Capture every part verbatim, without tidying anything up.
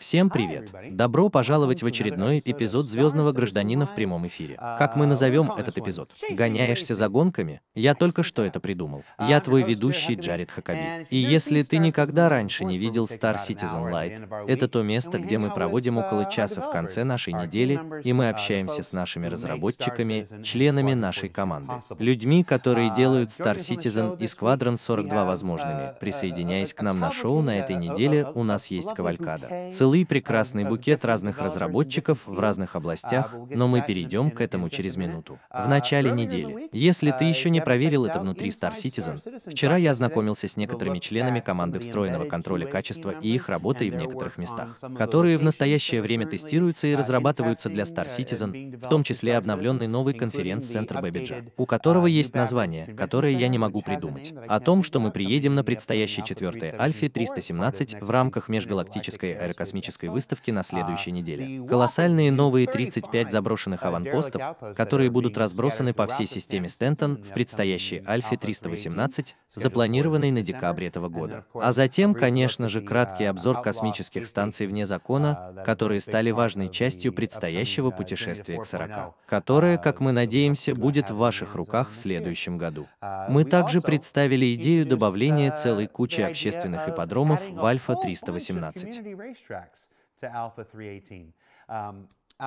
Всем привет! Добро пожаловать в очередной эпизод «Звездного гражданина» в прямом эфире. Как мы назовем этот эпизод? Гоняешься за гонками? Я только что это придумал. Я твой ведущий Джаред Хакаби. И если ты никогда раньше не видел Star Citizen Light, это то место, где мы проводим около часа в конце нашей недели, и мы общаемся с нашими разработчиками, членами нашей команды, людьми, которые делают Star Citizen и Squadron сорок два возможными. Присоединяясь к нам на шоу на этой неделе, у нас есть кавалькада. Целый прекрасный букет разных разработчиков в разных областях, но мы перейдем к этому через минуту. В начале недели. Если ты еще не проверил это внутри Star Citizen, вчера я ознакомился с некоторыми членами команды встроенного контроля качества и их работой в некоторых местах, которые в настоящее время тестируются и разрабатываются для Star Citizen, в том числе обновленный новый конференц-центр Babbage, у которого есть название, которое я не могу придумать, о том, что мы приедем на предстоящей четвёртой Альфе триста семнадцать в рамках межгалактической аэрокосмической выставки на следующей неделе. Колоссальные новые тридцать пять заброшенных аванпостов, которые будут разбросаны по всей системе Стентон в предстоящей Альфе триста восемнадцать, запланированной на декабрь этого года. А затем, конечно же, краткий обзор космических станций вне закона, которые стали важной частью предстоящего путешествия к сорока, которое, как мы надеемся, будет в ваших руках в следующем году. Мы также представили идею добавления целой кучи общественных ипподромов в Альфа триста восемнадцать.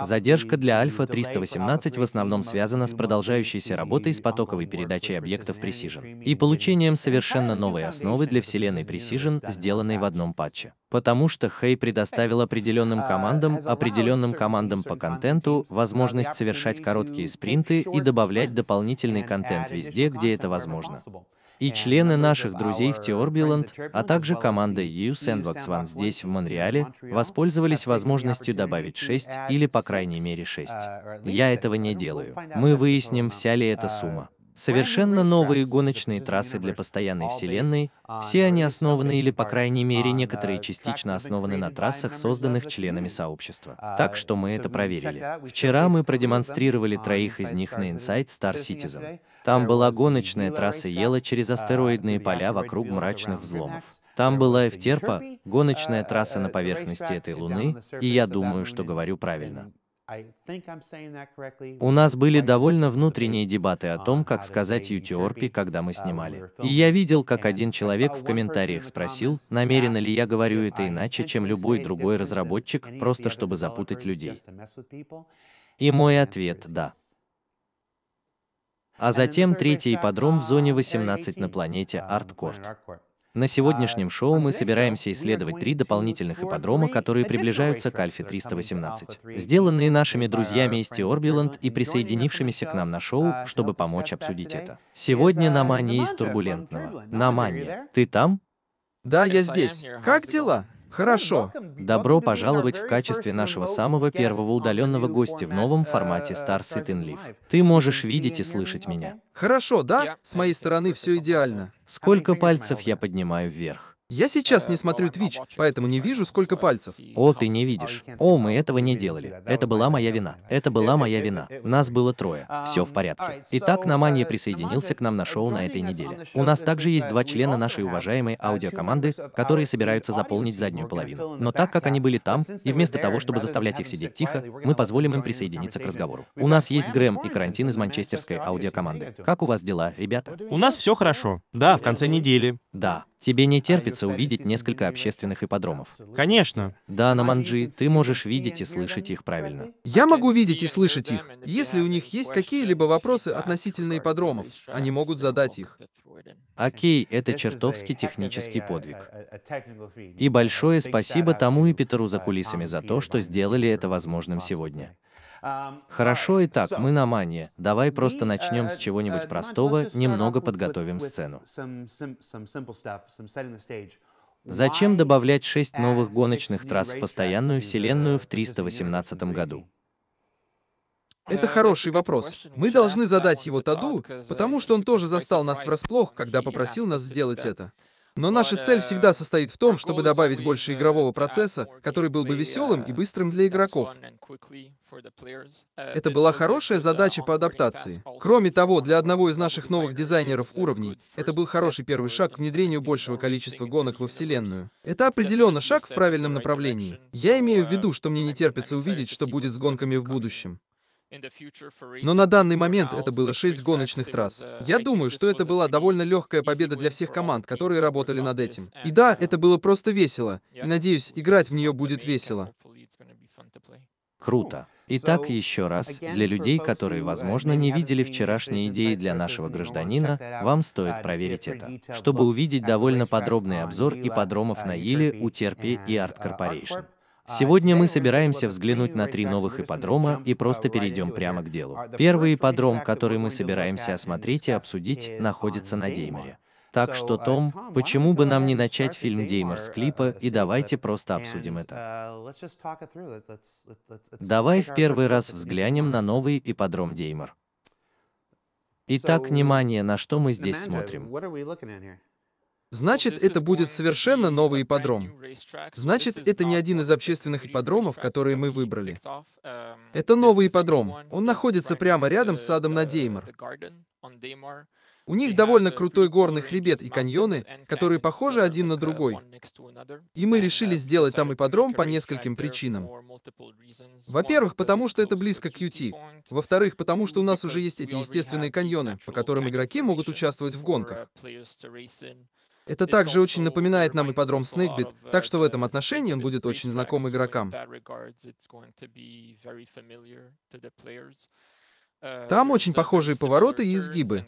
Задержка для Альфа триста восемнадцать в основном связана с продолжающейся работой с потоковой передачей объектов Precision и получением совершенно новой основы для вселенной Precision, сделанной в одном патче. Потому что Хэй предоставил определенным командам, определенным командам по контенту возможность совершать короткие спринты и добавлять дополнительный контент везде, где это возможно. И члены наших друзей в Turbulent, а также команда и ю Sandbox One здесь, в Монреале, воспользовались возможностью добавить шесть или, по крайней мере, шесть. Я этого не делаю. Мы выясним, вся ли эта сумма. Совершенно новые гоночные трассы для постоянной вселенной, все они основаны или, по крайней мере, некоторые частично основаны на трассах, созданных членами сообщества. Так что мы это проверили. Вчера мы продемонстрировали троих из них на Inside Star Citizen. Там была гоночная трасса Ела через астероидные поля вокруг мрачных взломов. Там была Euterpe, гоночная трасса на поверхности этой Луны, и я думаю, что говорю правильно. У нас были довольно внутренние дебаты о том, как сказать Euterpe, когда мы снимали. И я видел, как один человек в комментариях спросил, намеренно ли я говорю это иначе, чем любой другой разработчик, просто чтобы запутать людей. И мой ответ – да. А затем третий ипподром в зоне восемнадцать на планете Арткорп. На сегодняшнем шоу мы собираемся исследовать три дополнительных ипподрома, которые приближаются к Альфе триста восемнадцать, сделанные нашими друзьями из Turbulent и присоединившимися к нам на шоу, чтобы помочь обсудить это. Сегодня Намания из Турбулентного. Намания, ты там? Да, я здесь. Как дела? Хорошо. Добро пожаловать в качестве нашего самого первого удаленного гостя в новом формате Star Citizen Live. Ты можешь видеть и слышать меня. Хорошо, да? С моей стороны все идеально. Сколько пальцев я поднимаю вверх? Я сейчас не смотрю Twitch, поэтому не вижу, сколько пальцев. О, ты не видишь. О, мы этого не делали. Это была моя вина. Это была моя вина. Нас было трое. Все в порядке. Итак, Намания присоединился к нам на шоу на этой неделе. У нас также есть два члена нашей уважаемой аудиокоманды, которые собираются заполнить заднюю половину. Но так как они были там, и вместо того, чтобы заставлять их сидеть тихо, мы позволим им присоединиться к разговору. У нас есть Грэм и Quarantine из манчестерской аудиокоманды. Как у вас дела, ребята? У нас все хорошо. Да, в конце недели. Да. Тебе не терпится увидеть несколько общественных ипподромов. Конечно. Да, Наманджи, ты можешь видеть и слышать их правильно. Я могу видеть и слышать их. Если у них есть какие-либо вопросы относительно ипподромов, они могут задать их. Окей, это чертовски технический подвиг. И большое спасибо тому и Питеру за кулисами за то, что сделали это возможным сегодня. Хорошо, итак, мы Намания. Давай просто начнем с чего-нибудь простого, немного подготовим сцену. Зачем добавлять шесть новых гоночных трасс в постоянную вселенную в триста восемнадцатом году? Это хороший вопрос. Мы должны задать его Таду, потому что он тоже застал нас врасплох, когда попросил нас сделать это. Но наша цель всегда состоит в том, чтобы добавить больше игрового процесса, который был бы веселым и быстрым для игроков. Это была хорошая задача по адаптации. Кроме того, для одного из наших новых дизайнеров уровней, это был хороший первый шаг к внедрению большего количества гонок во Вселенную. Это определенно шаг в правильном направлении. Я имею в виду, что мне не терпится увидеть, что будет с гонками в будущем. Но на данный момент это было шесть гоночных трасс. Я думаю, что это была довольно легкая победа для всех команд, которые работали над этим. И да, это было просто весело. И надеюсь, играть в нее будет весело. Круто. Итак, еще раз, для людей, которые, возможно, не видели вчерашние идеи для нашего гражданина, вам стоит проверить это, чтобы увидеть довольно подробный обзор ипподромов на Еле, Euterpe и Арткорпорейшн. Сегодня мы собираемся взглянуть на три новых ипподрома и просто перейдем прямо к делу. Первый ипподром, который мы собираемся осмотреть и обсудить, находится на Деймаре. Так что, Том, почему бы нам не начать фильм «Деймар» с клипа, и давайте просто обсудим это. Давай в первый раз взглянем на новый ипподром Деймар. Итак, внимание, на что мы здесь смотрим. Значит, это будет совершенно новый ипподром. Значит, это не один из общественных ипподромов, которые мы выбрали. Это новый ипподром. Он находится прямо рядом с садом на Деймар. У них довольно крутой горный хребет и каньоны, которые похожи один на другой. И мы решили сделать там ипподром по нескольким причинам. Во-первых, потому что это близко к ю ти. Во-вторых, потому что у нас уже есть эти естественные каньоны, по которым игроки могут участвовать в гонках. Это также очень напоминает нам ипподром Снэкпит, так что в этом отношении он будет очень знаком игрокам. Там очень похожие повороты и изгибы.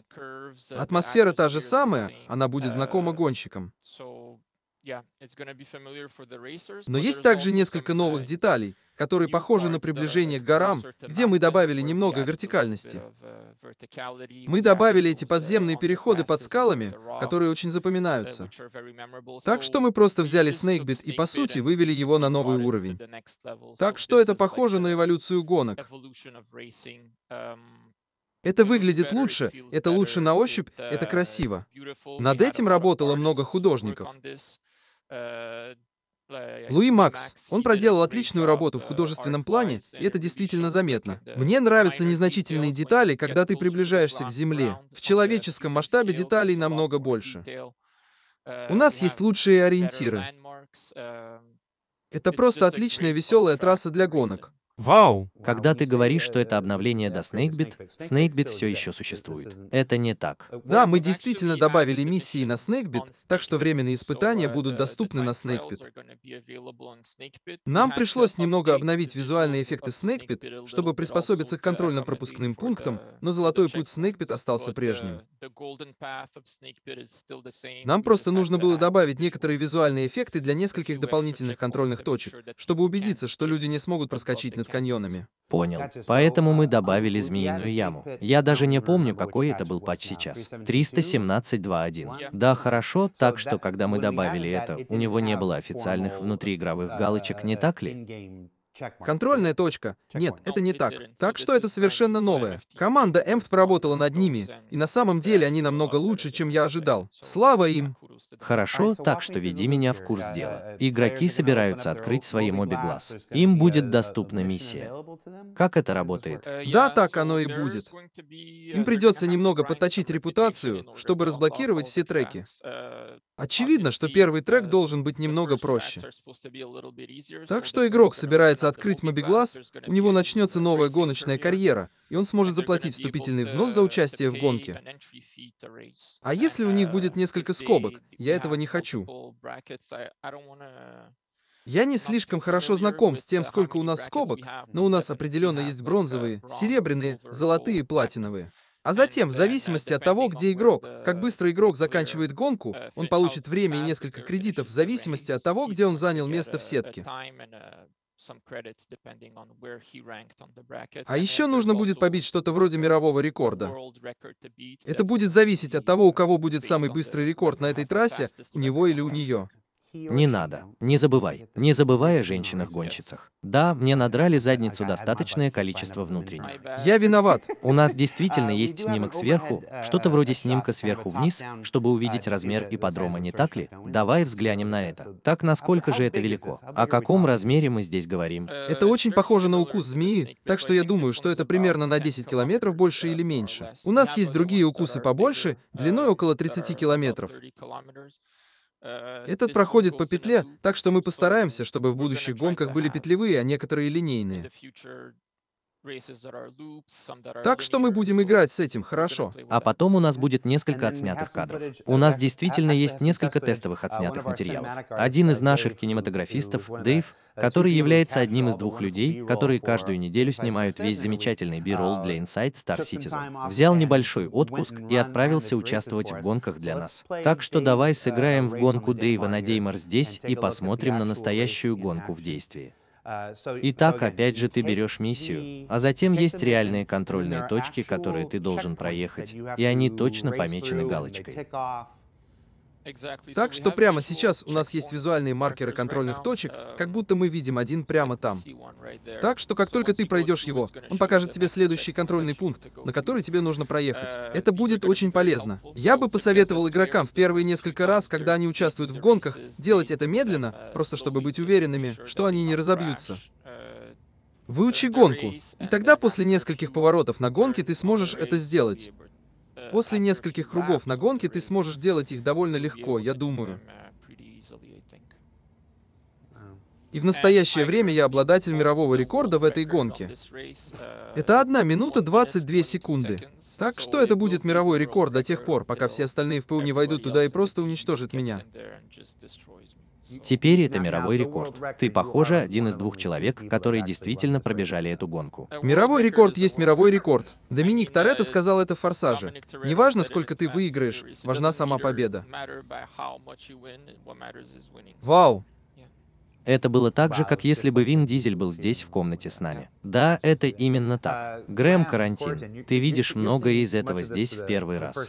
Атмосфера та же самая, она будет знакома гонщикам. Но есть также несколько новых деталей, которые похожи на приближение к горам, где мы добавили немного вертикальности. Мы добавили эти подземные переходы под скалами, которые очень запоминаются. Так что мы просто взяли Снэкпит и, по сути, вывели его на новый уровень. Так что это похоже на эволюцию гонок. Это выглядит лучше, это лучше на ощупь, это красиво. Над этим работало много художников. Луи Макс, он проделал отличную работу в художественном плане, и это действительно заметно. Мне нравятся незначительные детали, когда ты приближаешься к Земле. В человеческом масштабе деталей намного больше. У нас есть лучшие ориентиры. Это просто отличная веселая трасса для гонок. Вау! Когда ты говоришь, что это обновление до Снэкпит, Снэкпит все еще существует. Это не так. Да, мы действительно добавили миссии на Снэкпит, так что временные испытания будут доступны на Снэкпит. Нам пришлось немного обновить визуальные эффекты Снэкпит, чтобы приспособиться к контрольно-пропускным пунктам, но золотой путь Снэкпит остался прежним. Нам просто нужно было добавить некоторые визуальные эффекты для нескольких дополнительных контрольных точек, чтобы убедиться, что люди не смогут проскочить на каньонами. Понял. Поэтому мы добавили змеиную яму. Я даже не помню, какой это был патч сейчас. триста семнадцать точка два точка один. Да, хорошо, так что, когда мы добавили это, у него не было официальных внутриигровых галочек, не так ли? Контрольная точка. Нет, это не так. Так что это совершенно новое. Команда Эмфт поработала над ними, и на самом деле они намного лучше, чем я ожидал. Слава им! Хорошо, так что веди меня в курс дела. Игроки собираются открыть свои моби-глаз. Им будет доступна миссия. Как это работает? Да, так оно и будет. Им придется немного подточить репутацию, чтобы разблокировать все треки. Очевидно, что первый трек должен быть немного проще. Так что игрок собирается открыть мобиглаз, у него начнется новая гоночная карьера, и он сможет заплатить вступительный взнос за участие в гонке. А если у них будет несколько скобок? Я этого не хочу. Я не слишком хорошо знаком с тем, сколько у нас скобок, но у нас определенно есть бронзовые, серебряные, золотые, платиновые. А затем, в зависимости от того, где игрок, как быстро игрок заканчивает гонку, он получит время и несколько кредитов в зависимости от того, где он занял место в сетке. А еще нужно будет побить что-то вроде мирового рекорда. Это будет зависеть от того, у кого будет самый быстрый рекорд на этой трассе, у него или у нее. Не надо. Не забывай. Не забывай о женщинах-гонщицах. Да, мне надрали задницу достаточное количество внутренних. Я виноват. У нас действительно есть снимок сверху, что-то вроде снимка сверху вниз, чтобы увидеть размер ипподрома, не так ли? Давай взглянем на это. Так насколько же это велико? О каком размере мы здесь говорим? Это очень похоже на укус змеи, так что я думаю, что это примерно на десять километров больше или меньше. У нас есть другие укусы побольше, длиной около тридцати километров. Этот проходит по петле, так что мы постараемся, чтобы в будущих гонках были петлевые, а некоторые линейные. Так что мы будем играть с этим, хорошо. А потом у нас будет несколько отснятых кадров. У нас действительно есть несколько тестовых отснятых материалов. Один из наших кинематографистов, Дэйв, который является одним из двух людей, которые каждую неделю снимают весь замечательный би-ролл для Inside Star Citizen, взял небольшой отпуск и отправился участвовать в гонках для нас. Так что давай сыграем в гонку Дэйва на Деймар здесь и посмотрим на настоящую гонку в действии. Итак, опять же ты берешь миссию, а затем есть реальные контрольные точки, которые ты должен проехать, и они точно помечены галочкой. Так что прямо сейчас у нас есть визуальные маркеры контрольных точек, как будто мы видим один прямо там. Так что как только ты пройдешь его, он покажет тебе следующий контрольный пункт, на который тебе нужно проехать. Это будет очень полезно. Я бы посоветовал игрокам в первые несколько раз, когда они участвуют в гонках, делать это медленно, просто чтобы быть уверенными, что они не разобьются. Выучи гонку, и тогда после нескольких поворотов на гонке ты сможешь это сделать. После нескольких кругов на гонке ты сможешь делать их довольно легко, я думаю. И в настоящее время я обладатель мирового рекорда в этой гонке. Это одна минута двадцать две секунды. Так что это будет мировой рекорд до тех пор, пока все остальные в ПУ не войдут туда и просто уничтожат меня. Теперь это мировой рекорд. Ты, похоже, один из двух человек, которые действительно пробежали эту гонку. Мировой рекорд есть мировой рекорд. Доминик Торетто сказал это в «Форсаже». Неважно, сколько ты выиграешь, важна сама победа. Вау! Это было так же, как если бы Вин Дизель был здесь в комнате с нами. Да, это именно так. Грэм, Карантин, ты видишь многое из этого здесь в первый раз.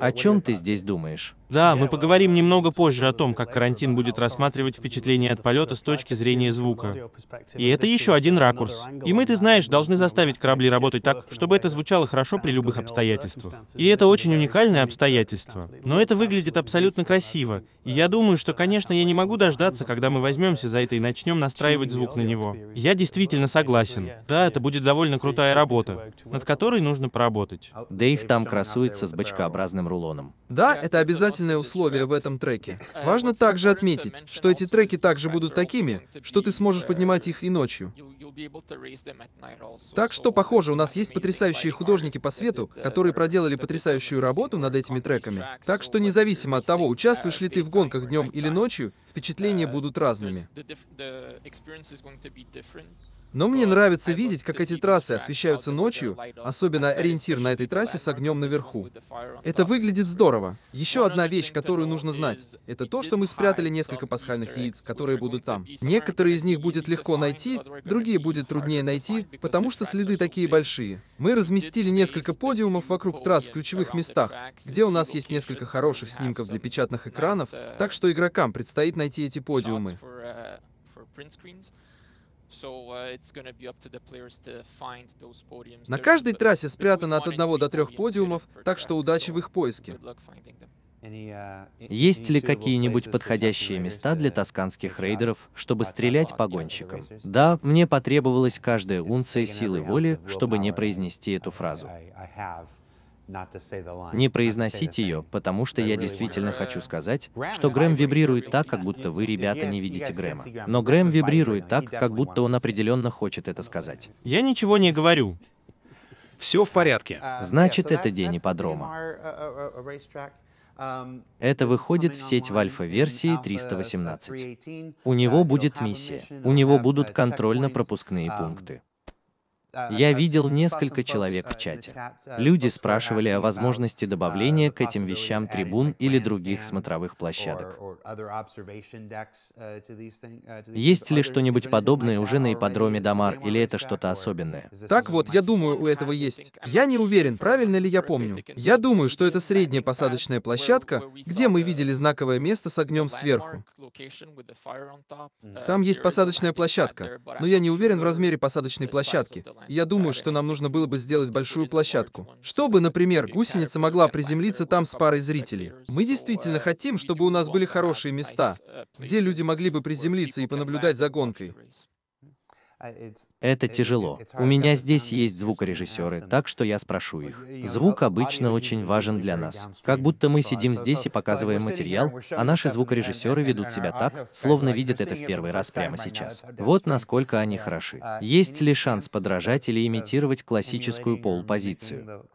О чем ты здесь думаешь? Да, мы поговорим немного позже о том, как Карантин будет рассматривать впечатление от полета с точки зрения звука. И это еще один ракурс. И мы, ты знаешь, должны заставить корабли работать так, чтобы это звучало хорошо при любых обстоятельствах. И это очень уникальное обстоятельство. Но это выглядит абсолютно красиво. И я думаю, что, конечно, я не могу дождаться, когда мы возьмемся за это и начнем настраивать звук на него. Я действительно согласен. Да, это будет довольно крутая работа, над которой нужно поработать. Дэйв там красуется с бочкообразным рулоном. Да, это обязательное условие в этом треке. Важно также отметить, что эти треки также будут такими, что ты сможешь поднимать их и ночью. Так что, похоже, у нас есть потрясающие художники по свету, которые проделали потрясающую работу над этими треками. Так что независимо от того, участвуешь ли ты в гонках днем или ночью, впечатления будут разными. Но мне нравится видеть, как эти трассы освещаются ночью, особенно ориентир на этой трассе с огнем наверху. Это выглядит здорово. Еще одна вещь, которую нужно знать, это то, что мы спрятали несколько пасхальных яиц, которые будут там. Некоторые из них будет легко найти, другие будет труднее найти, потому что следы такие большие. Мы разместили несколько подиумов вокруг трасс в ключевых местах, где у нас есть несколько хороших снимков для печатных экранов, так что игрокам предстоит найти эти подиумы. На каждой трассе спрятано от одного до трех подиумов, так что удачи в их поиске. Есть ли какие-нибудь подходящие места для тосканских рейдеров, чтобы стрелять по гонщикам? Да, мне потребовалась каждая унция силы воли, чтобы не произнести эту фразу. Не произносить ее, потому что я действительно хочу сказать, что Грэм вибрирует так, как будто вы, ребята, не видите Грэма. Но Грэм вибрирует так, как будто он определенно хочет это сказать. Я ничего не говорю. Все в порядке. Значит, это день ипподрома. Это выходит в сеть в альфа-версии триста восемнадцать. У него будет миссия. У него будут контрольно-пропускные пункты. Я видел несколько человек в чате. Люди спрашивали о возможности добавления к этим вещам трибун или других смотровых площадок. Есть ли что-нибудь подобное уже на ипподроме Дамар, или это что-то особенное? Так вот, я думаю, у этого есть. Я не уверен, правильно ли я помню. Я думаю, что это средняя посадочная площадка, где мы видели знаковое место с огнем сверху. Там есть посадочная площадка, но я не уверен в размере посадочной площадки. Я думаю, что нам нужно было бы сделать большую площадку, чтобы, например, гусеница могла приземлиться там с парой зрителей. Мы действительно хотим, чтобы у нас были хорошие места, где люди могли бы приземлиться и понаблюдать за гонкой. Это тяжело. У меня здесь есть звукорежиссеры, так что я спрошу их. Звук обычно очень важен для нас. Как будто мы сидим здесь и показываем материал, а наши звукорежиссеры ведут себя так, словно видят это в первый раз прямо сейчас. Вот насколько они хороши. Есть ли шанс подражать или имитировать классическую пол-позицию?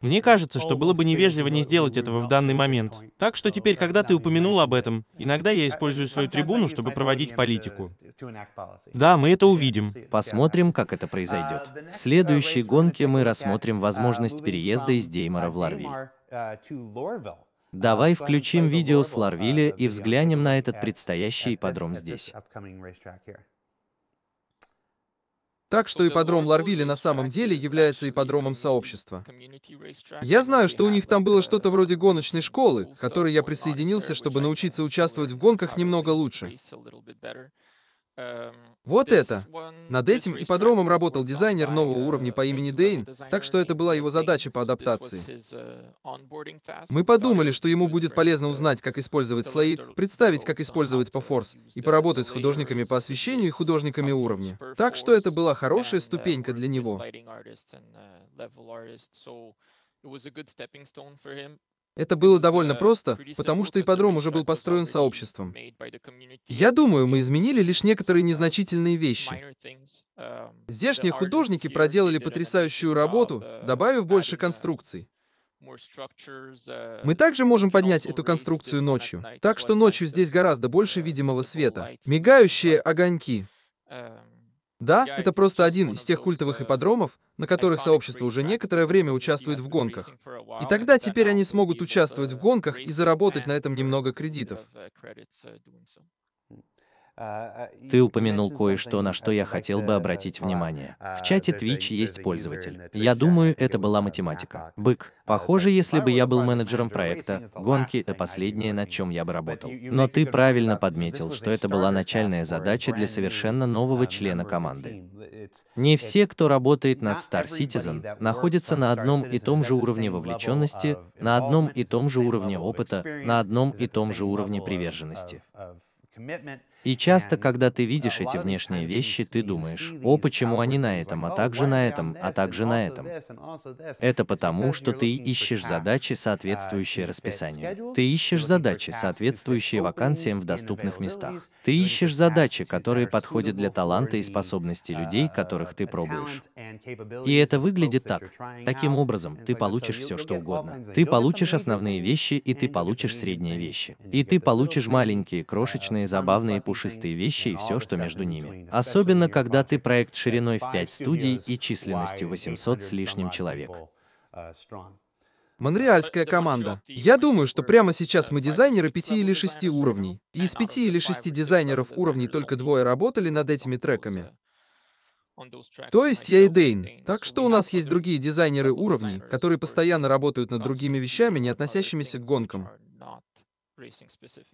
Мне кажется, что было бы невежливо не сделать этого в данный момент. Так что теперь, когда ты упомянул об этом, иногда я использую свою трибуну, чтобы проводить политику. Да, мы это увидим. Посмотрим, как это произойдет. В следующей гонке мы рассмотрим возможность переезда из Деймара в Лорвиль. Давай включим видео с Лорвиля и взглянем на этот предстоящий ипподром здесь. Так что ипподром Лорвиля на самом деле является ипподромом сообщества. Я знаю, что у них там было что-то вроде гоночной школы, к которой я присоединился, чтобы научиться участвовать в гонках немного лучше. Вот это. Над этим ипподромом работал дизайнер нового уровня по имени Дейн, так что это была его задача по адаптации. Мы подумали, что ему будет полезно узнать, как использовать слои, представить, как использовать по-форс, и поработать с художниками по освещению и художниками уровня. Так что это была хорошая ступенька для него. Это было довольно просто, потому что ипподром уже был построен сообществом. Я думаю, мы изменили лишь некоторые незначительные вещи. Здешние художники проделали потрясающую работу, добавив больше конструкций. Мы также можем поднять эту конструкцию ночью, так что ночью здесь гораздо больше видимого света. Мигающие огоньки. Да, это просто один из тех культовых ипподромов, на которых сообщество уже некоторое время участвует в гонках. И тогда теперь они смогут участвовать в гонках и заработать на этом немного кредитов. Ты упомянул кое-что, на что я хотел бы обратить внимание. В чате Twitch есть пользователь. Я думаю, это была математика. Бык. Похоже, если бы я был менеджером проекта, гонки — это последнее, над чем я бы работал. Но ты правильно подметил, что это была начальная задача для совершенно нового члена команды. Не все, кто работает над Star Citizen, находятся на одном и том же уровне вовлеченности, на одном и том же уровне опыта, на одном и том же уровне приверженности. И часто, когда ты видишь эти внешние вещи, ты думаешь, о, почему они на этом, а также на этом, а также на этом. Это потому, что ты ищешь задачи, соответствующие расписанию. Ты ищешь задачи, соответствующие вакансиям в доступных местах. Ты ищешь задачи, которые подходят для таланта и способностей людей, которых ты пробуешь. И это выглядит так. Таким образом, ты получишь все, что угодно. Ты получишь основные вещи, и ты получишь средние вещи. И ты получишь маленькие, крошечные, забавные, пушистые вещи и все, что между ними. Особенно, когда ты проект шириной в пять студий и численностью восемьсот с лишним человек. Монреальская команда. Я думаю, что прямо сейчас мы дизайнеры пяти или шести уровней. И из пяти или шести дизайнеров уровней только двое работали над этими треками. То есть я и Дейн. Так что у нас есть другие дизайнеры уровней, которые постоянно работают над другими вещами, не относящимися к гонкам.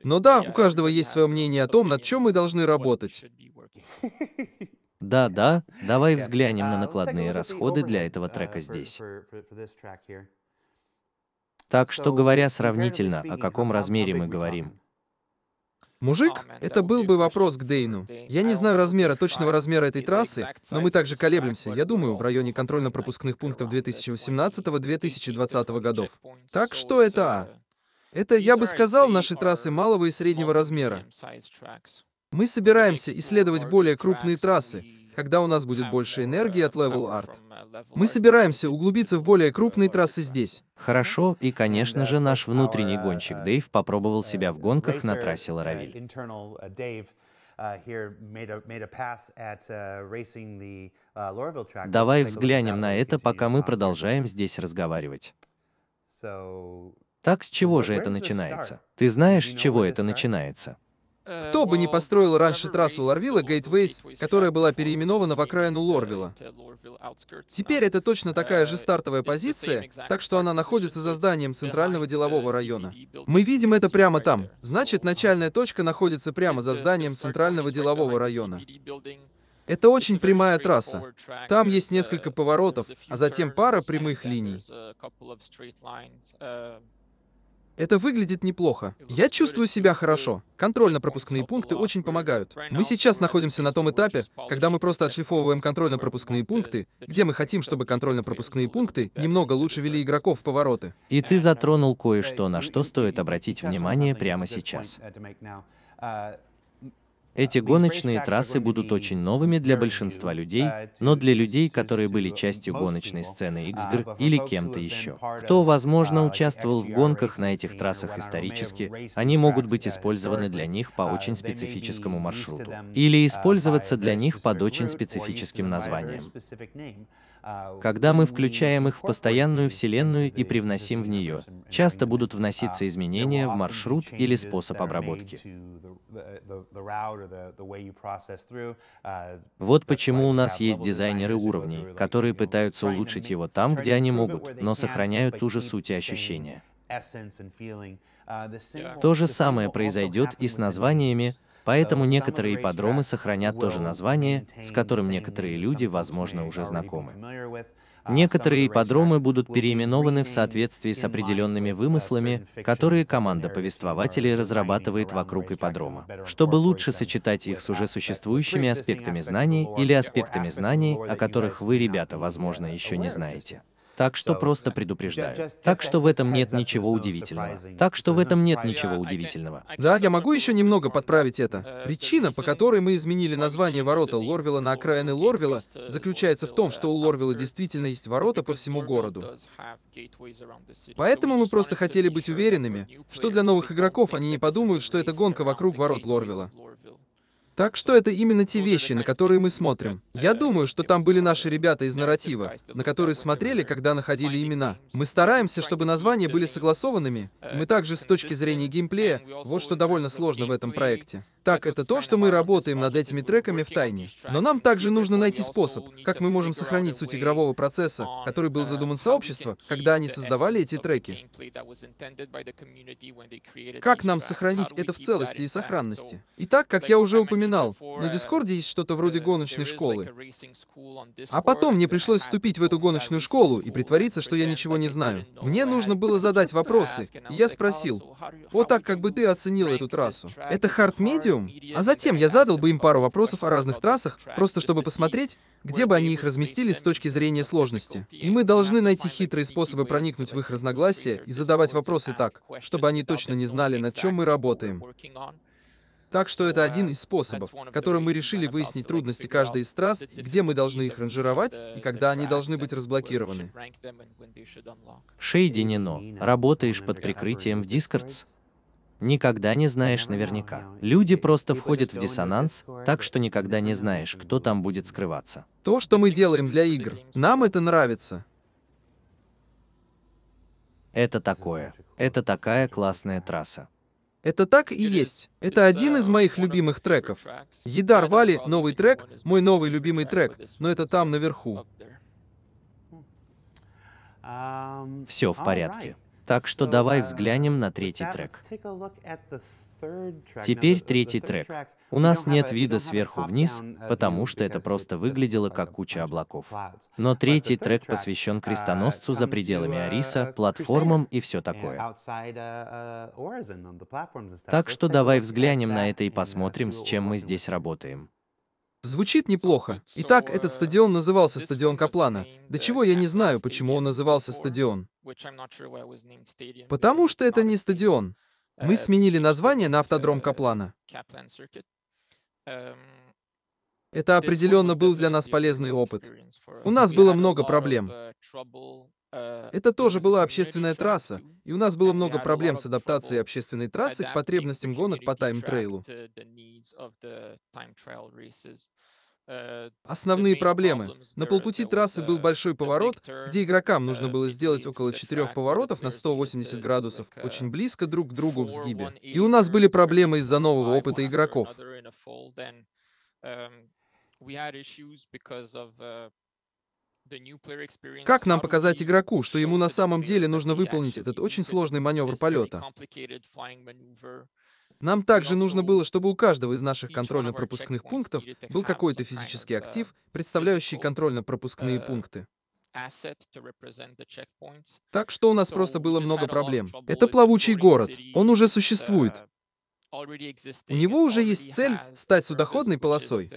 Но да, у каждого есть свое мнение о том, над чем мы должны работать. Да, да, давай взглянем на накладные расходы для этого трека здесь. Так что, говоря сравнительно, о каком размере мы говорим? Мужик? Это был бы вопрос к Дейну. Я не знаю размера, точного размера этой трассы, но мы также колеблемся, я думаю, в районе контрольно-пропускных пунктов две тысячи восемнадцатого — две тысячи двадцатого годов. Так что это... Это, я бы сказал, наши трассы малого и среднего размера. Мы собираемся исследовать более крупные трассы, когда у нас будет больше энергии от Level Art. Мы собираемся углубиться в более крупные трассы здесь. Хорошо, и, конечно же, наш внутренний гонщик Дэйв попробовал себя в гонках на трассе Лорвиль. Давай взглянем на это, пока мы продолжаем здесь разговаривать. Так с чего же это начинается? Ты знаешь, с чего это начинается? Кто бы ни построил раньше трассу Лорвилла, Гейтвейс, которая была переименована в окраину Лорвилла. Теперь это точно такая же стартовая позиция, так что она находится за зданием Центрального делового района. Мы видим это прямо там. Значит, начальная точка находится прямо за зданием Центрального делового района. Это очень прямая трасса. Там есть несколько поворотов, а затем пара прямых линий. Это выглядит неплохо. Я чувствую себя хорошо. Контрольно-пропускные пункты очень помогают. Мы сейчас находимся на том этапе, когда мы просто отшлифовываем контрольно-пропускные пункты, где мы хотим, чтобы контрольно-пропускные пункты немного лучше вели игроков в повороты. И ты затронул кое-что, на что стоит обратить внимание прямо сейчас. Эти гоночные трассы будут очень новыми для большинства людей, но для людей, которые были частью гоночной сцены игр или кем-то еще, кто, возможно, участвовал в гонках на этих трассах исторически, они могут быть использованы для них по очень специфическому маршруту или использоваться для них под очень специфическим названием. Когда мы включаем их в постоянную вселенную и привносим в нее, часто будут вноситься изменения в маршрут или способ обработки. Вот почему у нас есть дизайнеры уровней, которые пытаются улучшить его там, где они могут, но сохраняют ту же суть и ощущения. То же самое произойдет и с названиями, поэтому некоторые ипподромы сохранят то же название, с которым некоторые люди, возможно, уже знакомы. Некоторые ипподромы будут переименованы в соответствии с определенными вымыслами, которые команда повествователей разрабатывает вокруг ипподрома, чтобы лучше сочетать их с уже существующими аспектами знаний или аспектами знаний, о которых вы, ребята, возможно, еще не знаете. Так что просто предупреждаю. Так что в этом нет ничего удивительного. Так что в этом нет ничего удивительного. Да, я могу еще немного подправить это. Причина, по которой мы изменили название ворота Лорвилла на окраины Лорвилла, заключается в том, что у Лорвилла действительно есть ворота по всему городу. Поэтому мы просто хотели быть уверенными, что для новых игроков они не подумают, что это гонка вокруг ворот Лорвилла. Так что это именно те вещи, на которые мы смотрим. Я думаю, что там были наши ребята из нарратива, на которые смотрели, когда находили имена. Мы стараемся, чтобы названия были согласованными, и мы также с точки зрения геймплея, вот что довольно сложно в этом проекте. Так, это то, что мы работаем над этими треками в тайне. Но нам также нужно найти способ, как мы можем сохранить суть игрового процесса, который был задуман сообществом, когда они создавали эти треки. Как нам сохранить это в целости и сохранности? Итак, как я уже упоминал, на Дискорде есть что-то вроде гоночной школы. А потом мне пришлось вступить в эту гоночную школу и притвориться, что я ничего не знаю. Мне нужно было задать вопросы, и я спросил: «О, так как бы ты оценил эту трассу? Это хард-медиум?» А затем я задал бы им пару вопросов о разных трассах, просто чтобы посмотреть, где бы они их разместили с точки зрения сложности. И мы должны найти хитрые способы проникнуть в их разногласия и задавать вопросы так, чтобы они точно не знали, над чем мы работаем. Так что это один из способов, которым мы решили выяснить трудности каждой из трасс, где мы должны их ранжировать и когда они должны быть разблокированы. Шейдинино, работаешь под прикрытием в Discords? Никогда не знаешь наверняка. Люди просто входят в диссонанс, так что никогда не знаешь, кто там будет скрываться. То, что мы делаем для игр, нам это нравится. Это такое. Это такая классная трасса. Это так и есть. Это один из моих любимых треков. Еда рвали, новый трек, мой новый любимый трек, но это там наверху. Все в порядке. Так что давай взглянем на третий трек. Теперь третий трек. У нас нет вида сверху вниз, потому что это просто выглядело как куча облаков. Но третий трек посвящен крестоносцу за пределами Ариса, платформам и все такое. Так что давай взглянем на это и посмотрим, с чем мы здесь работаем. Звучит неплохо. Итак, этот стадион назывался стадион Каплана. До чего я не знаю, почему он назывался стадион. Потому что это не стадион. Мы сменили название на автодром Каплана. Это определенно был для нас полезный опыт. У нас было много проблем. Это тоже была общественная трасса, и у нас было много проблем с адаптацией общественной трассы к потребностям гонок по тайм-трейлу. Основные проблемы. На полпути трассы был большой поворот, где игрокам нужно было сделать около четырех поворотов на сто восемьдесят градусов, очень близко друг к другу в сгибе. И у нас были проблемы из-за нового опыта игроков. Как нам показать игроку, что ему на самом деле нужно выполнить этот очень сложный маневр полета? Нам также нужно было, чтобы у каждого из наших контрольно-пропускных пунктов был какой-то физический актив, представляющий контрольно-пропускные пункты. Так что у нас просто было много проблем. Это плавучий город. Он уже существует. У него уже есть цель стать судоходной полосой.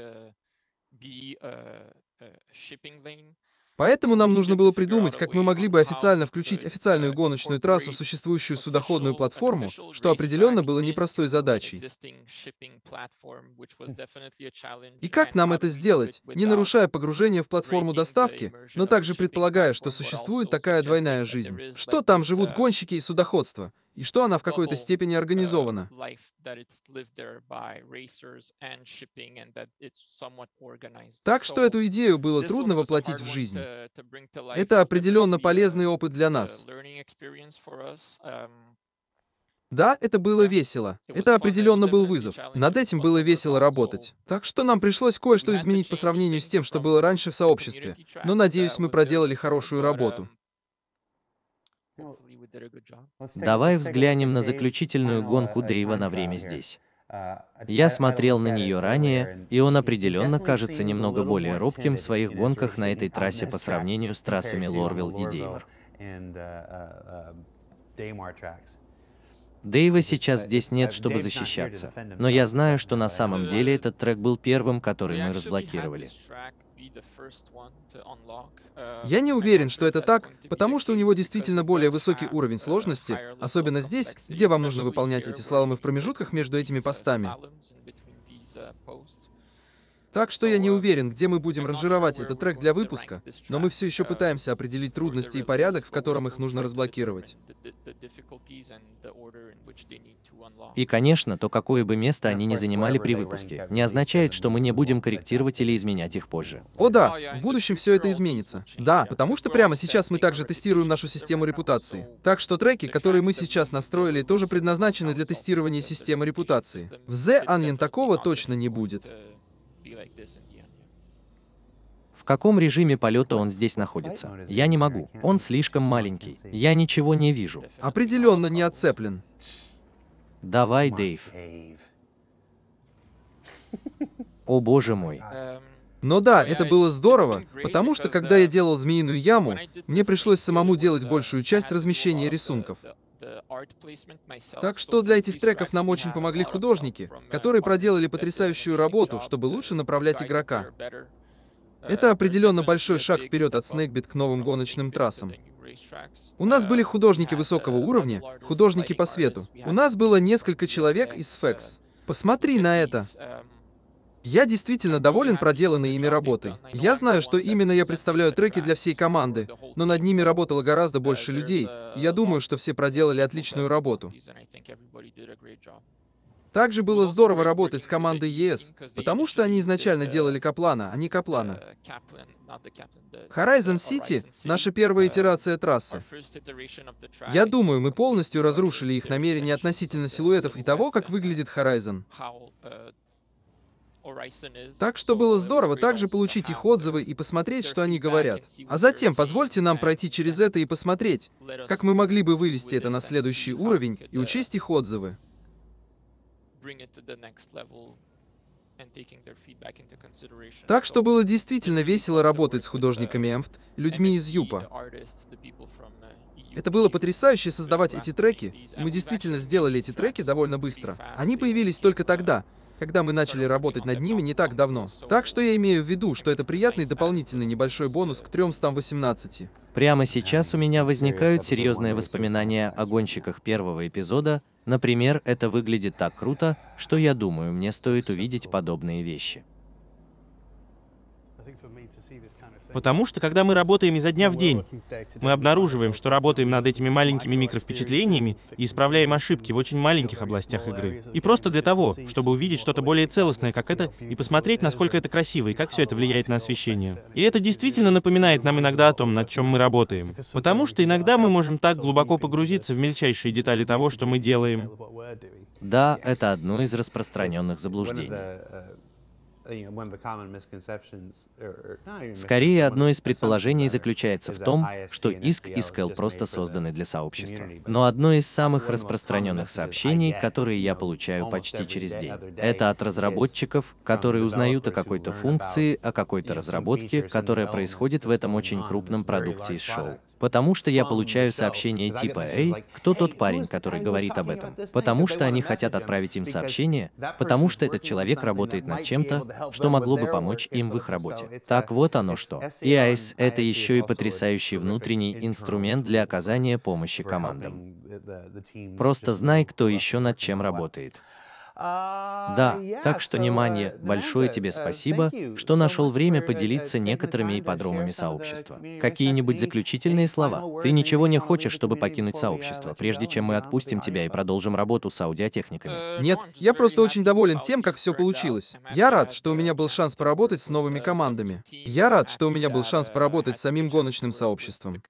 Поэтому нам нужно было придумать, как мы могли бы официально включить официальную гоночную трассу в существующую судоходную платформу, что определенно было непростой задачей. И как нам это сделать, не нарушая погружение в платформу доставки, но также предполагая, что существует такая двойная жизнь, что там живут гонщики и судоходство, и что она в какой-то степени организована. Так что эту идею было трудно воплотить в жизнь. Это определенно полезный опыт для нас. Да, это было весело. Это определенно был вызов. Над этим было весело работать. Так что нам пришлось кое-что изменить по сравнению с тем, что было раньше в сообществе. Но, надеюсь, мы проделали хорошую работу. Давай взглянем на заключительную гонку Дэйва на время здесь. Я смотрел на нее ранее, и он определенно кажется немного более робким в своих гонках на этой трассе по сравнению с трассами Лорвилл и Деймар. Дэйва сейчас здесь нет, чтобы защищаться, но я знаю, что на самом деле этот трек был первым, который мы разблокировали. Я не уверен, что это так, потому что у него действительно более высокий уровень сложности, особенно здесь, где вам нужно выполнять эти слаломы в промежутках между этими постами. Так что я не уверен, где мы будем ранжировать этот трек для выпуска, но мы все еще пытаемся определить трудности и порядок, в котором их нужно разблокировать. И, конечно, то, какое бы место они ни занимали при выпуске, не означает, что мы не будем корректировать или изменять их позже. О да, в будущем все это изменится. Да, потому что прямо сейчас мы также тестируем нашу систему репутации. Так что треки, которые мы сейчас настроили, тоже предназначены для тестирования системы репутации. В The Onion такого точно не будет. В каком режиме полета он здесь находится? Я не могу. Он слишком маленький. Я ничего не вижу. Определенно не отцеплен. Давай, Дэйв. О боже мой. Но да, это было здорово, потому что когда я делал змеиную яму, мне пришлось самому делать большую часть размещения рисунков. Так что для этих треков нам очень помогли художники, которые проделали потрясающую работу, чтобы лучше направлять игрока. Это определенно большой шаг вперед от Snakepit к новым гоночным трассам. У нас были художники высокого уровня, художники по свету. У нас было несколько человек из F X. Посмотри на это. Я действительно доволен проделанной ими работой. Я знаю, что именно я представляю треки для всей команды, но над ними работало гораздо больше людей, и я думаю, что все проделали отличную работу. Также было здорово работать с командой ЕС, потому что они изначально делали Каплана, а не Каплана. Horizon City — наша первая итерация трассы. Я думаю, мы полностью разрушили их намерения относительно силуэтов и того, как выглядит Horizon. Так что было здорово также получить их отзывы и посмотреть, что они говорят. А затем позвольте нам пройти через это и посмотреть, как мы могли бы вывести это на следующий уровень и учесть их отзывы. Так что было действительно весело работать с художниками Эмфт, людьми из ЮПа. Это было потрясающе создавать эти треки, и мы действительно сделали эти треки довольно быстро. Они появились только тогда, когда мы начали работать над ними не так давно. Так что я имею в виду, что это приятный дополнительный небольшой бонус к тремстам восемнадцати. Прямо сейчас у меня возникают серьезные воспоминания о гонщиках первого эпизода. Например, это выглядит так круто, что я думаю, мне стоит увидеть подобные вещи. Потому что, когда мы работаем изо дня в день, мы обнаруживаем, что работаем над этими маленькими микровпечатлениями и исправляем ошибки в очень маленьких областях игры. И просто для того, чтобы увидеть что-то более целостное, как это, и посмотреть, насколько это красиво и как все это влияет на освещение. И это действительно напоминает нам иногда о том, над чем мы работаем. Потому что иногда мы можем так глубоко погрузиться в мельчайшие детали того, что мы делаем. Да, это одно из распространенных заблуждений. Скорее, одно из предположений заключается в том, что ИСК и СКЛ просто созданы для сообщества. Но одно из самых распространенных сообщений, которые я получаю почти через день, это от разработчиков, которые узнают о какой-то функции, о какой-то разработке, которая происходит в этом очень крупном продукте из шоу. Потому что я получаю сообщение типа «Эй, кто тот парень, который говорит об этом?» Потому что они хотят отправить им сообщение, потому что этот человек работает над чем-то, что могло бы помочь им в их работе. Так вот оно что. ИАС — это еще и потрясающий внутренний инструмент для оказания помощи командам. Просто знай, кто еще над чем работает. Да, так что, Намания, большое тебе спасибо, что нашел время поделиться некоторыми ипподромами сообщества. Какие-нибудь заключительные слова? Ты ничего не хочешь, чтобы покинуть сообщество, прежде чем мы отпустим тебя и продолжим работу с аудиотехниками? Нет, я просто очень доволен тем, как все получилось. Я рад, что у меня был шанс поработать с новыми командами. Я рад, что у меня был шанс поработать с самим гоночным сообществом.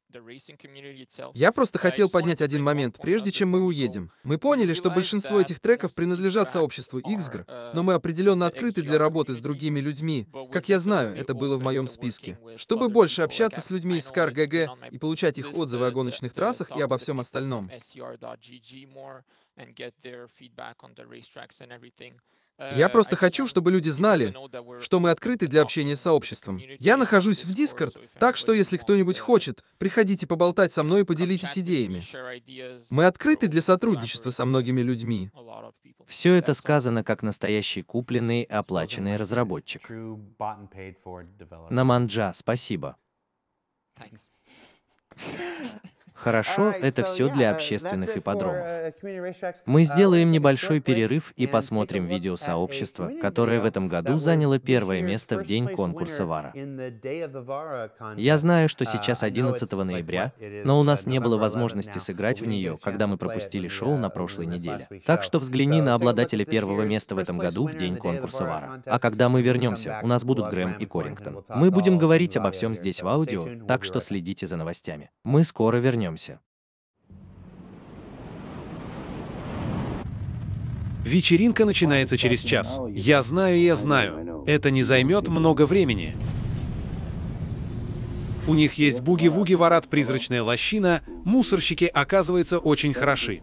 Я просто хотел поднять один момент, прежде чем мы уедем. Мы поняли, что большинство этих треков принадлежат сообществу X G R, но мы определенно открыты для работы с другими людьми. Как я знаю, это было в моем списке. Чтобы больше общаться с людьми из Скар точка джи джи и получать их отзывы о гоночных трассах и обо всем остальном. Я просто хочу, чтобы люди знали, что мы открыты для общения с сообществом. Я нахожусь в Discord, так что если кто-нибудь хочет, приходите поболтать со мной и поделитесь идеями. Мы открыты для сотрудничества со многими людьми. Все это сказано как настоящий купленный, оплаченный разработчик. Наманджа, спасибо. Хорошо, это все для общественных ипподромов. Мы сделаем небольшой перерыв и посмотрим видео сообщества, которое в этом году заняло первое место в день конкурса ВАРА. Я знаю, что сейчас одиннадцатого ноября, но у нас не было возможности сыграть в нее, когда мы пропустили шоу на прошлой неделе. Так что взгляни на обладателя первого места в этом году в день конкурса ВАРА. А когда мы вернемся, у нас будут Грэм и Коррингтон. Мы будем говорить обо всем здесь в аудио, так что следите за новостями. Мы скоро вернемся. Вечеринка начинается через час. Я знаю, я знаю. Это не займет много времени. У них есть буги-вуги, ворот, призрачная лощина. Мусорщики, оказывается, очень хороши.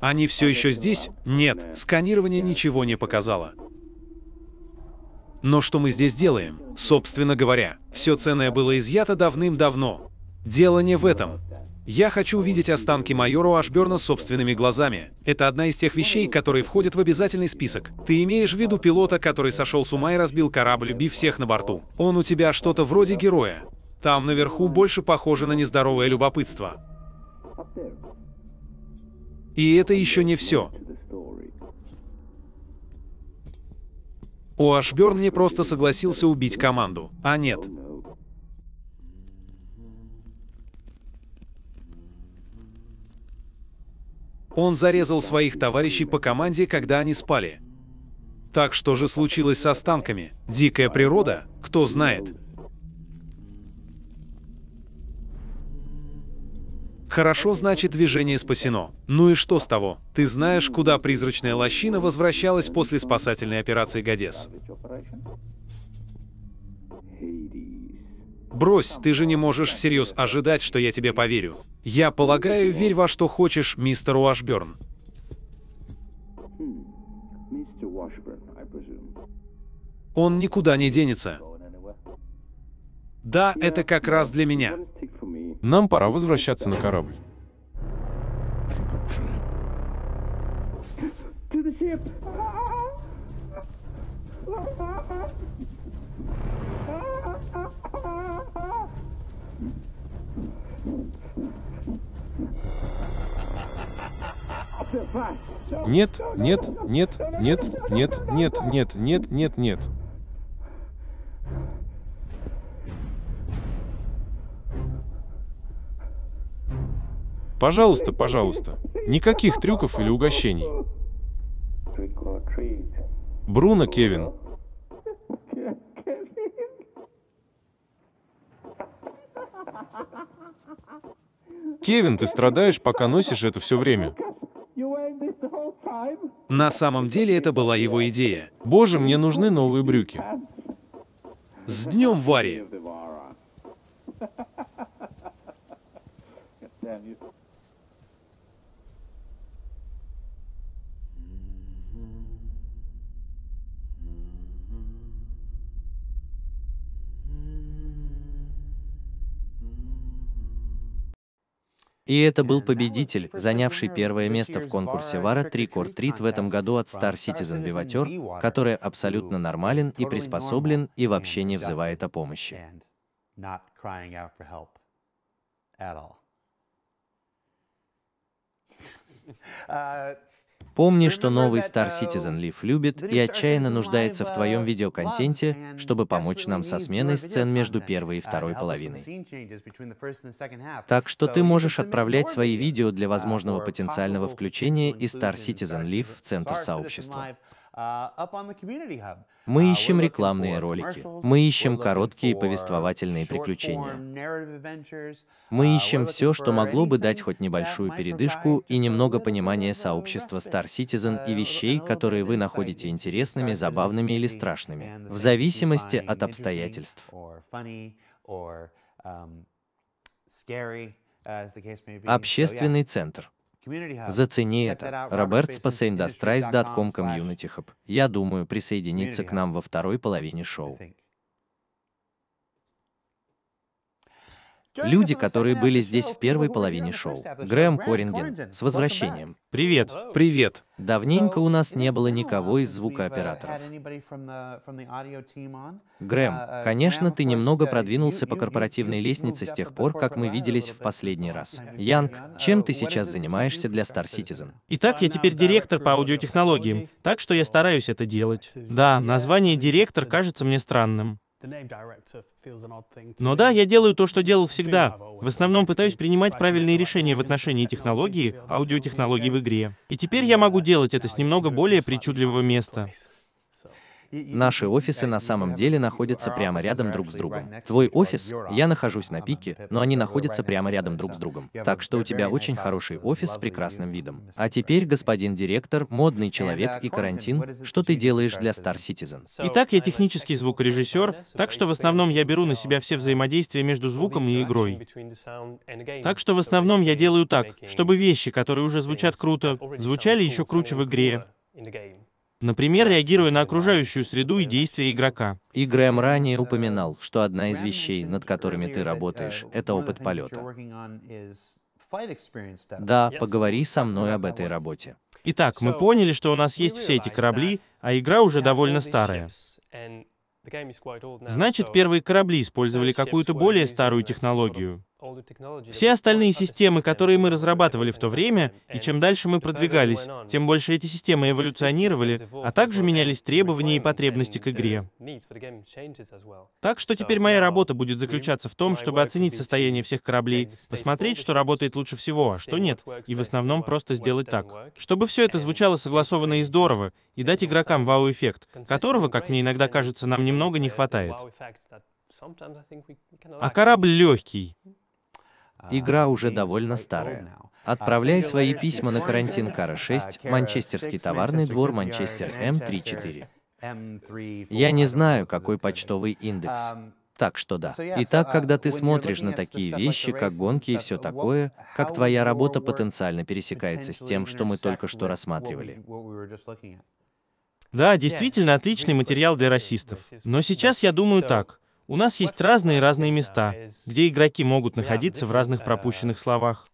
Они все еще здесь? Нет, сканирование ничего не показало. Но что мы здесь делаем? Собственно говоря, все ценное было изъято давным-давно. Дело не в этом. Я хочу увидеть останки майора Ашберна собственными глазами. Это одна из тех вещей, которые входят в обязательный список. Ты имеешь в виду пилота, который сошел с ума и разбил корабль, убив всех на борту. Он у тебя что-то вроде героя. Там наверху больше похоже на нездоровое любопытство. И это еще не все. О, Ашберн не просто согласился убить команду. А нет. Он зарезал своих товарищей по команде, когда они спали. Так что же случилось с останками? Дикая природа? Кто знает? Хорошо, значит, движение спасено. Ну и что с того? Ты знаешь, куда призрачная лощина возвращалась после спасательной операции «Гадес»? Брось, ты же не можешь всерьез ожидать, что я тебе поверю. Я полагаю, верь во что хочешь, мистер Уашберн. Он никуда не денется. Да, это как раз для меня. Нам пора возвращаться на корабль. Нет, нет, нет, нет, нет, нет, нет, нет, нет, нет. Пожалуйста, пожалуйста. Никаких трюков или угощений. Бруно, Кевин. Кевин, ты страдаешь, пока носишь это все время. На самом деле это была его идея. Боже, мне нужны новые брюки. С днем, Вари! И это был победитель, занявший первое место в конкурсе Вара три кор трит в этом году от Star Citizen Биватер, который абсолютно нормален и приспособлен и вообще не взывает о помощи. Помни, что новый Star Citizen Leaf любит и отчаянно нуждается в твоем видеоконтенте, чтобы помочь нам со сменой сцен между первой и второй половиной. Так что ты можешь отправлять свои видео для возможного потенциального включения из Star Citizen Leaf в центр сообщества. Мы ищем рекламные ролики, мы ищем короткие повествовательные приключения. Мы ищем все, что могло бы дать хоть небольшую передышку и немного понимания сообщества Star Citizen и вещей, которые вы находите интересными, забавными или страшными, в зависимости от обстоятельств. Общественный центр. Зацени это. roberts по сендастрайс точка ком комьюнити хаб. Я думаю присоединиться к нам во второй половине шоу. Люди, которые были здесь в первой половине шоу. Грэм Коринген, с возвращением. Привет. Привет. Давненько у нас не было никого из звукооператоров. Грэм, конечно, ты немного продвинулся по корпоративной лестнице с тех пор, как мы виделись в последний раз. Янг, чем ты сейчас занимаешься для Star Citizen? Итак, я теперь директор по аудиотехнологиям, так что я стараюсь это делать. Да, название «директор» кажется мне странным. Но да, я делаю то, что делал всегда. В основном пытаюсь принимать правильные решения в отношении технологии, аудиотехнологий в игре. И теперь я могу делать это с немного более причудливого места. Наши офисы на самом деле находятся прямо рядом друг с другом. Твой офис, я нахожусь на пике, но они находятся прямо рядом друг с другом. Так что у тебя очень хороший офис с прекрасным видом. А теперь, господин директор, модный человек и карантин, что ты делаешь для Star Citizen? Итак, я технический звукорежиссер, так что в основном я беру на себя все взаимодействия между звуком и игрой. Так что в основном я делаю так, чтобы вещи, которые уже звучат круто, звучали еще круче в игре. Например, реагируя на окружающую среду и действия игрока. И Грэм ранее упоминал, что одна из вещей, над которыми ты работаешь, это опыт полета. Да, поговори со мной об этой работе. Итак, мы поняли, что у нас есть все эти корабли, а игра уже довольно старая. Значит, первые корабли использовали какую-то более старую технологию. Все остальные системы, которые мы разрабатывали в то время, и чем дальше мы продвигались, тем больше эти системы эволюционировали, а также менялись требования и потребности к игре. Так что теперь моя работа будет заключаться в том, чтобы оценить состояние всех кораблей, посмотреть, что работает лучше всего, а что нет, и в основном просто сделать так, чтобы все это звучало согласованно и здорово, и дать игрокам вау-эффект, которого, как мне иногда кажется, нам немного не хватает. А корабль легкий. Игра уже довольно старая. Отправляй свои письма на карантин Кара шесть, Манчестерский товарный двор, Манчестер эм тридцать четыре. Я не знаю, какой почтовый индекс. Так что да. Итак, когда ты смотришь на такие вещи, как гонки и все такое, как твоя работа потенциально пересекается с тем, что мы только что рассматривали. Да, действительно отличный материал для расистов. Но сейчас я думаю так. У нас есть разные-разные места, где игроки могут находиться в разных пропущенных словах.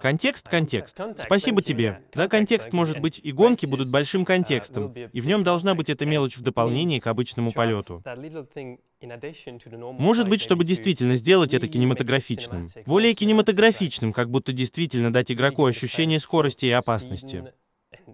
Контекст, контекст. Спасибо тебе. Да, контекст может быть, и гонки будут большим контекстом, и в нем должна быть эта мелочь в дополнение к обычному полету. Может быть, чтобы действительно сделать это кинематографичным. Более кинематографичным, как будто действительно дать игроку ощущение скорости и опасности.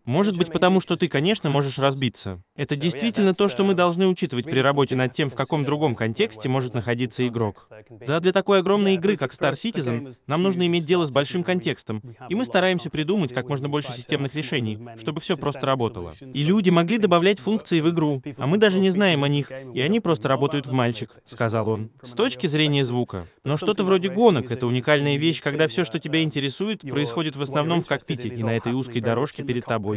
Может быть, потому что ты, конечно, можешь разбиться. Это действительно то, что мы должны учитывать при работе над тем, в каком другом контексте может находиться игрок. Да, для такой огромной игры, как Star Citizen, нам нужно иметь дело с большим контекстом, и мы стараемся придумать как можно больше системных решений, чтобы все просто работало. И люди могли добавлять функции в игру, а мы даже не знаем о них, и они просто работают в мальчик, сказал он. С точки зрения звука. Но что-то вроде гонок — это уникальная вещь, когда все, что тебя интересует, происходит в основном в кокпите и на этой узкой дорожке перед тобой.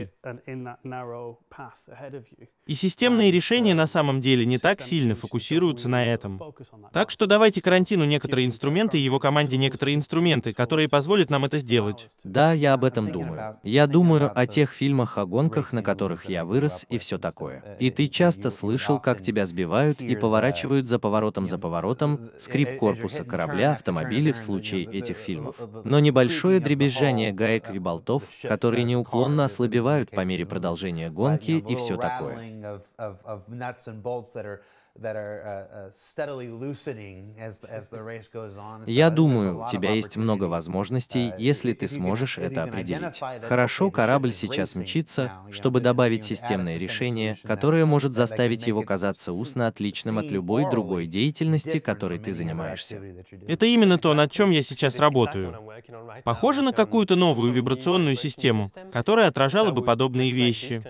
И системные решения на самом деле не так сильно фокусируются на этом. Так что давайте Карантину некоторые инструменты и его команде некоторые инструменты, которые позволят нам это сделать. Да, я об этом думаю. Я думаю о тех фильмах о гонках, на которых я вырос, и все такое. И ты часто слышал, как тебя сбивают и поворачивают за поворотом за поворотом, скрип корпуса корабля, автомобилей в случае этих фильмов. Но небольшое дребезжание гаек и болтов, которые неуклонно ослабевают по мере продолжения гонки и все такое. Я думаю, у тебя есть много возможностей, если ты сможешь это определить. Хорошо, корабль сейчас мчится, чтобы добавить системное решение, которое может заставить его казаться устно отличным от любой другой деятельности, которой ты занимаешься. Это именно то, над чем я сейчас работаю. Похоже на какую-то новую вибрационную систему, которая отражала бы подобные вещи.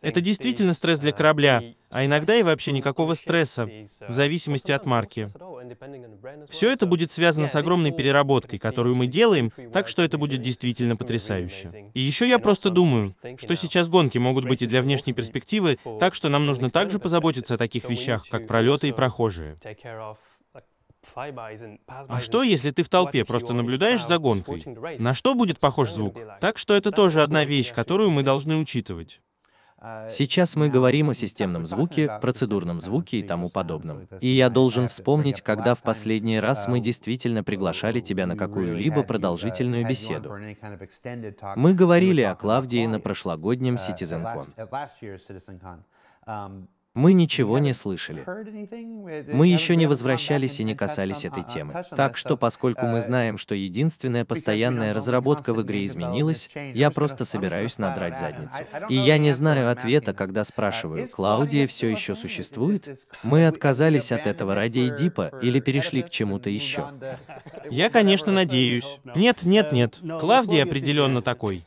Это действительно стресс для корабля, а иногда и вообще никакого стресса, в зависимости от марки. Все это будет связано с огромной переработкой, которую мы делаем, так что это будет действительно потрясающе. И еще я просто думаю, что сейчас гонки могут быть и для внешней перспективы, так что нам нужно также позаботиться о таких вещах, как пролеты и прохожие. А что, если ты в толпе просто наблюдаешь за гонкой? На что будет похож звук? Так что это тоже одна вещь, которую мы должны учитывать. Сейчас мы говорим о системном звуке, процедурном звуке и тому подобном. И я должен вспомнить, когда в последний раз мы действительно приглашали тебя на какую-либо продолжительную беседу. Мы говорили о Клавдии на прошлогоднем CitizenCon. Мы ничего не слышали. Мы еще не возвращались и не касались этой темы. Так что, поскольку мы знаем, что единственная постоянная разработка в игре изменилась, я просто собираюсь надрать задницу. И я не знаю ответа, когда спрашиваю, Клаудия все еще существует? Мы отказались от этого ради Эдипа или перешли к чему-то еще? Я, конечно, надеюсь. Нет, нет, нет. Клавдия определенно такой.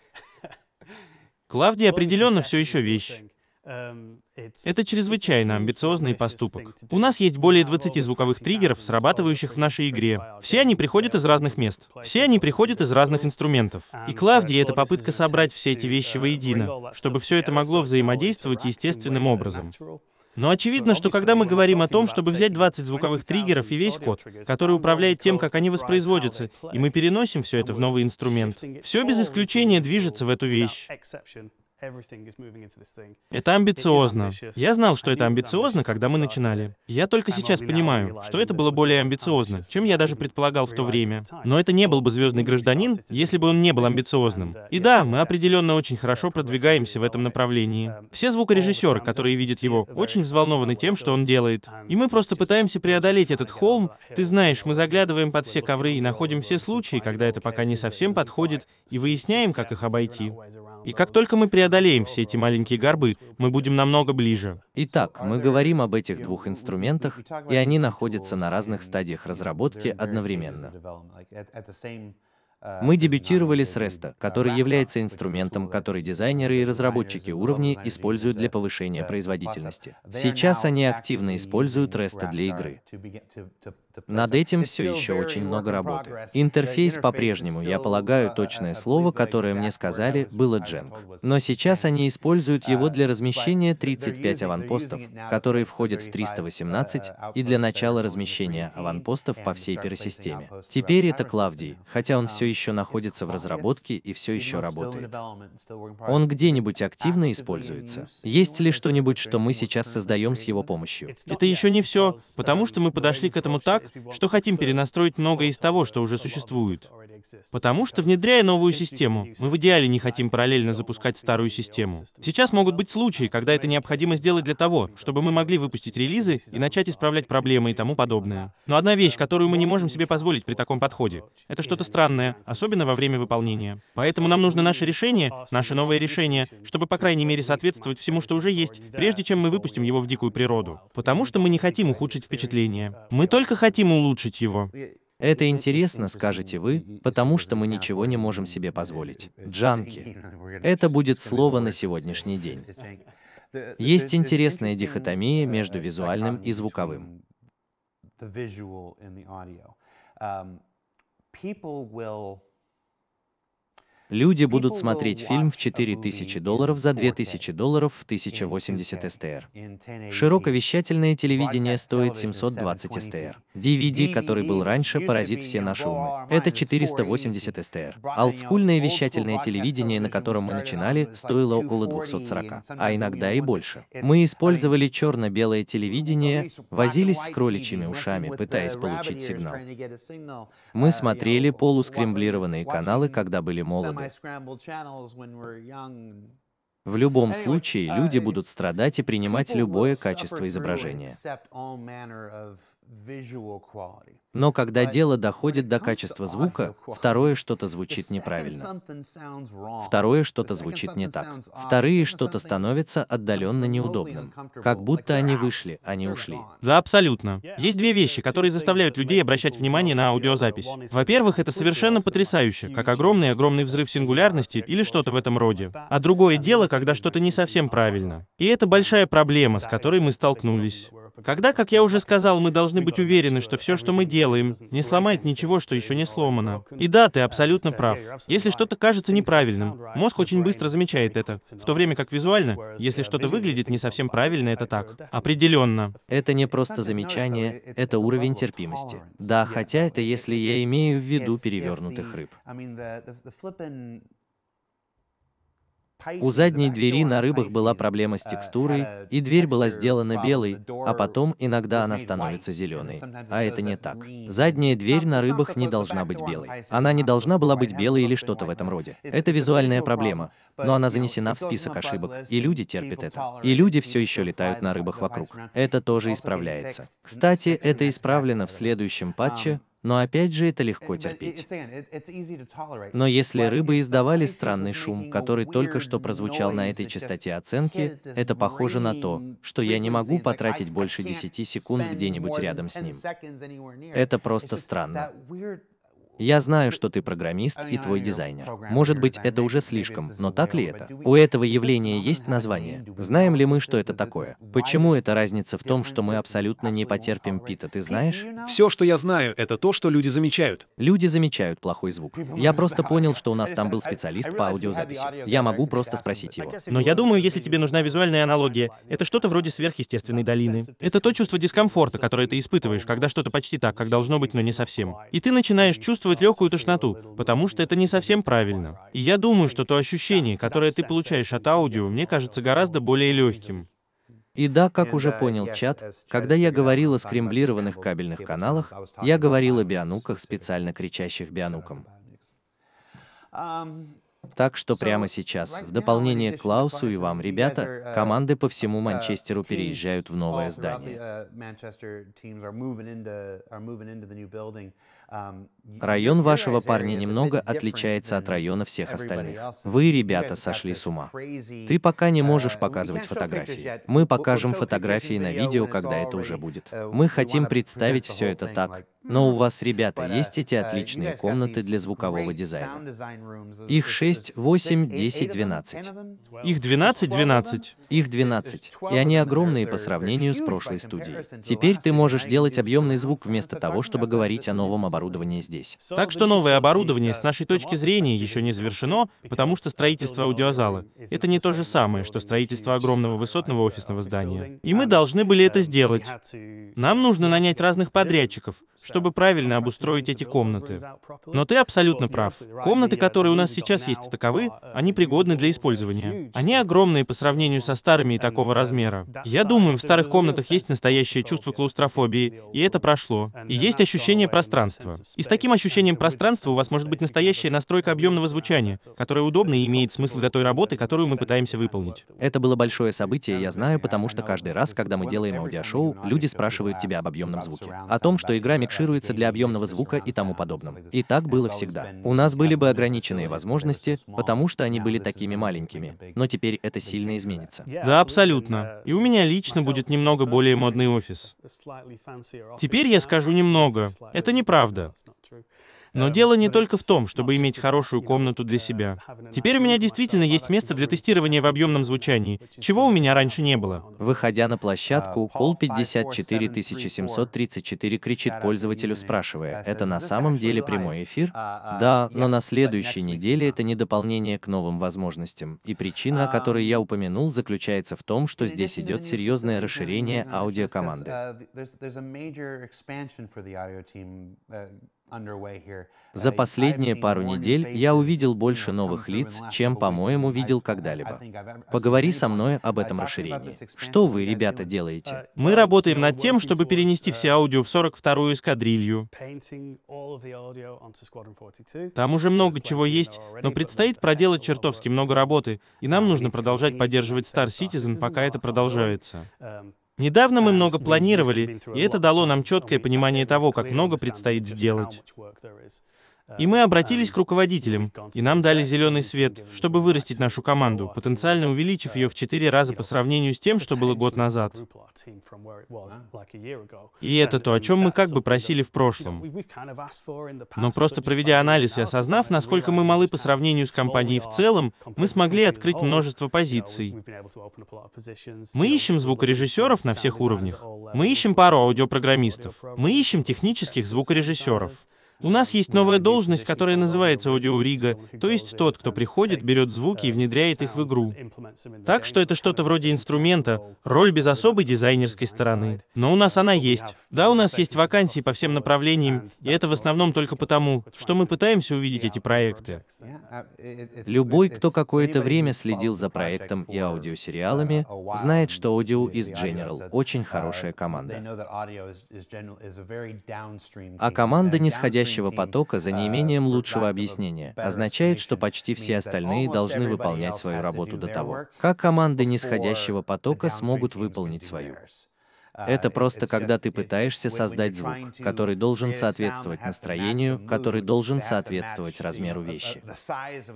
Клавдия определенно все еще вещь. Это чрезвычайно амбициозный поступок. У нас есть более двадцати звуковых триггеров, срабатывающих в нашей игре. Все они приходят из разных мест. Все они приходят из разных инструментов. И Клавдия — это попытка собрать все эти вещи воедино, чтобы все это могло взаимодействовать естественным образом. Но очевидно, что когда мы говорим о том, чтобы взять двадцать звуковых триггеров и весь код, который управляет тем, как они воспроизводятся, и мы переносим все это в новый инструмент, все без исключения движется в эту вещь. Это амбициозно. Я знал, что это амбициозно, когда мы начинали. Я только сейчас понимаю, что это было более амбициозно, чем я даже предполагал в то время. Но это не был бы «Звездный гражданин», если бы он не был амбициозным. И да, мы определенно очень хорошо продвигаемся в этом направлении. Все звукорежиссеры, которые видят его, очень взволнованы тем, что он делает. И мы просто пытаемся преодолеть этот холм. Ты знаешь, мы заглядываем под все ковры и находим все случаи, когда это пока не совсем подходит, и выясняем, как их обойти. И как только мы преодолеем все эти маленькие горбы, мы будем намного ближе. Итак, мы говорим об этих двух инструментах, и они находятся на разных стадиях разработки одновременно. Мы дебютировали с рест, который является инструментом, который дизайнеры и разработчики уровней используют для повышения производительности. Сейчас они активно используют рест для игры. Над этим все еще очень много работы. Интерфейс по-прежнему, я полагаю, точное слово, которое мне сказали, было дженк. Но сейчас они используют его для размещения тридцати пяти аванпостов, которые входят в триста восемнадцать, и для начала размещения аванпостов по всей пересистеме. Теперь это Клавдий, хотя он все еще находится в разработке и все еще работает. Он где-нибудь активно используется? Есть ли что-нибудь, что мы сейчас создаем с его помощью? Это еще не все, потому что мы подошли к этому так, что хотим перенастроить многое из того, что уже существует. Потому что, внедряя новую систему, мы в идеале не хотим параллельно запускать старую систему. Сейчас могут быть случаи, когда это необходимо сделать для того, чтобы мы могли выпустить релизы и начать исправлять проблемы и тому подобное. Но одна вещь, которую мы не можем себе позволить при таком подходе, это что-то странное, особенно во время выполнения. Поэтому нам нужно наше решение, наше новое решение, чтобы, по крайней мере, соответствовать всему, что уже есть, прежде чем мы выпустим его в дикую природу. Потому что мы не хотим ухудшить впечатление. Мы только хотим улучшить его. Это интересно, скажете вы, потому что мы ничего не можем себе позволить. Джанки. Это будет слово на сегодняшний день. Есть интересная дихотомия между визуальным и звуковым. Люди будут смотреть фильм в четыре тысячи долларов за две тысячи долларов в тысяча восемьдесят эс тэ эр. Широковещательное телевидение стоит семьсот двадцать эс тэ эр. ди ви ди, который был раньше, поразит все наши умы. Это четыреста восемьдесят эс тэ эр. Олдскульное вещательное телевидение, на котором мы начинали, стоило около двухсот сорока, а иногда и больше. Мы использовали черно-белое телевидение, возились с кроличьими ушами, пытаясь получить сигнал. Мы смотрели полускремблированные каналы, когда были молоды. В любом случае, люди будут страдать и принимать любое качество изображения. Но когда дело доходит до качества звука, второе что-то звучит неправильно. Второе что-то звучит не так. Вторые что-то становится отдаленно неудобным. Как будто они вышли, а не ушли. Да, абсолютно. Есть две вещи, которые заставляют людей обращать внимание на аудиозапись. Во-первых, это совершенно потрясающе, как огромный-огромный взрыв сингулярности или что-то в этом роде. А другое дело, когда что-то не совсем правильно. И это большая проблема, с которой мы столкнулись. Когда, как я уже сказал, мы должны быть уверены, что все, что мы делаем, не сломает ничего, что еще не сломано. И да, ты абсолютно прав. Если что-то кажется неправильным, мозг очень быстро замечает это, в то время как визуально, если что-то выглядит не совсем правильно, это так. Определенно. Это не просто замечание, это уровень терпимости. Да, хотя это если я имею в виду перевернутых рыб. У задней двери на рыбах была проблема с текстурой, и дверь была сделана белой, а потом иногда она становится зеленой. А это не так. Задняя дверь на рыбах не должна быть белой. Она не должна была быть белой или что-то в этом роде. Это визуальная проблема, но она занесена в список ошибок, и люди терпят это. И люди все еще летают на рыбах вокруг. Это тоже исправляется. Кстати, это исправлено в следующем патче. Но опять же, это легко терпеть. Но если рыбы издавали странный шум, который только что прозвучал на этой частоте оценки, это похоже на то, что я не могу потратить больше десяти секунд где-нибудь рядом с ним. Это просто странно. Я знаю, что ты программист и твой дизайнер. Может быть, это уже слишком, но так ли это? У этого явления есть название? Знаем ли мы, что это такое? Почему эта разница в том, что мы абсолютно не потерпим пита, ты знаешь? Все, что я знаю, это то, что люди замечают. Люди замечают плохой звук. Я просто понял, что у нас там был специалист по аудиозаписи. Я могу просто спросить его. Но я думаю, если тебе нужна визуальная аналогия, это что-то вроде сверхъестественной долины. Это то чувство дискомфорта, которое ты испытываешь, когда что-то почти так, как должно быть, но не совсем. И ты начинаешь чувствовать легкую тошноту, потому что это не совсем правильно. И я думаю, что то ощущение, которое ты получаешь от аудио, мне кажется гораздо более легким. И да, как уже понял чат, когда я говорил о скремблированных кабельных каналах, я говорил о бионуках, специально кричащих бионукам. Так что прямо сейчас, в дополнение к Клаусу и вам, ребята, команды по всему Манчестеру переезжают в новое здание. Район вашего парня немного отличается от района всех остальных. Вы, ребята, сошли с ума. Ты пока не можешь показывать фотографии. Мы покажем фотографии на видео, когда это уже будет. Мы хотим представить все это так. Но у вас, ребята, есть эти отличные комнаты для звукового дизайна. Их шесть, восемь, десять, двенадцать. Их двенадцать, двенадцать? Их двенадцать. И они огромные по сравнению с прошлой студией. Теперь ты можешь делать объемный звук вместо того, чтобы говорить о новом оборудовании здесь. Так что новое оборудование, с нашей точки зрения, еще не завершено, потому что строительство аудиозала — это не то же самое, что строительство огромного высотного офисного здания. И мы должны были это сделать. Нам нужно нанять разных подрядчиков, чтобы чтобы правильно обустроить эти комнаты. Но ты абсолютно прав. Комнаты, которые у нас сейчас есть, таковы, они пригодны для использования. Они огромные по сравнению со старыми и такого размера. Я думаю, в старых комнатах есть настоящее чувство клаустрофобии, и это прошло. И есть ощущение пространства. И с таким ощущением пространства у вас может быть настоящая настройка объемного звучания, которая удобна и имеет смысл для той работы, которую мы пытаемся выполнить. Это было большое событие, я знаю, потому что каждый раз, когда мы делаем аудиошоу, люди спрашивают тебя об объемном звуке. О том, что игра микшируется для объемного звука и тому подобном. И так было всегда. У нас были бы ограниченные возможности, потому что они были такими маленькими. Но теперь это сильно изменится. Да, абсолютно. И у меня лично будет немного более модный офис. Теперь я скажу немного. Это неправда. Но дело не только в том, чтобы иметь хорошую комнату для себя. Теперь у меня действительно есть место для тестирования в объемном звучании, чего у меня раньше не было. Выходя на площадку, Пол пятьдесят четыре тысячи семьсот тридцать четыре кричит пользователю, спрашивая, это на самом деле прямой эфир? Да, но на следующей неделе это не дополнение к новым возможностям. И причина, о которой я упомянул, заключается в том, что здесь идет серьезное расширение аудиокоманды. За последние пару недель я увидел больше новых лиц, чем, по-моему, видел когда-либо. Поговори со мной об этом расширении. Что вы, ребята, делаете? Мы работаем над тем, чтобы перенести все аудио в сорок вторую эскадрилью. Там уже много чего есть, но предстоит проделать чертовски много работы, и нам нужно продолжать поддерживать Star Citizen, пока это продолжается. Недавно мы много планировали, и это дало нам четкое понимание того, как много предстоит сделать. И мы обратились к руководителям, и нам дали зеленый свет, чтобы вырастить нашу команду, потенциально увеличив ее в четыре раза по сравнению с тем, что было год назад. И это то, о чем мы как бы просили в прошлом. Но просто проведя анализ и осознав, насколько мы малы по сравнению с компанией в целом, мы смогли открыть множество позиций. Мы ищем звукорежиссеров на всех уровнях. Мы ищем пару аудиопрограммистов. Мы ищем технических звукорежиссеров. У нас есть новая должность, которая называется Audio Rigger, то есть тот, кто приходит, берет звуки и внедряет их в игру. Так что это что-то вроде инструмента, роль без особой дизайнерской стороны. Но у нас она есть. Да, у нас есть вакансии по всем направлениям, и это в основном только потому, что мы пытаемся увидеть эти проекты. Любой, кто какое-то время следил за проектом и аудиосериалами, знает, что Audio is General очень хорошая команда. А команда нисходящая потока за неимением лучшего объяснения означает, что почти все остальные должны выполнять свою работу до того, как команды нисходящего потока смогут выполнить свою. Это просто когда ты пытаешься создать звук, который должен соответствовать настроению, который должен соответствовать размеру вещи.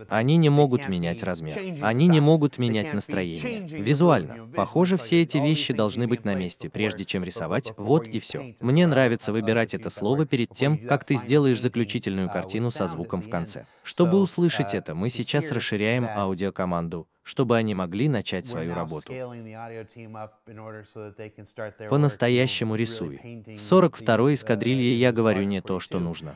Они не могут менять размер. Они не могут менять настроение. Визуально. Похоже, все эти вещи должны быть на месте, прежде чем рисовать. Вот и все. Мне нравится выбирать это слово перед тем, как ты сделаешь заключительную картину со звуком в конце. Чтобы услышать это, мы сейчас расширяем аудиокоманду, чтобы они могли начать свою работу. По-настоящему рисуй. В сорок второй эскадрилье я говорю не то, что нужно.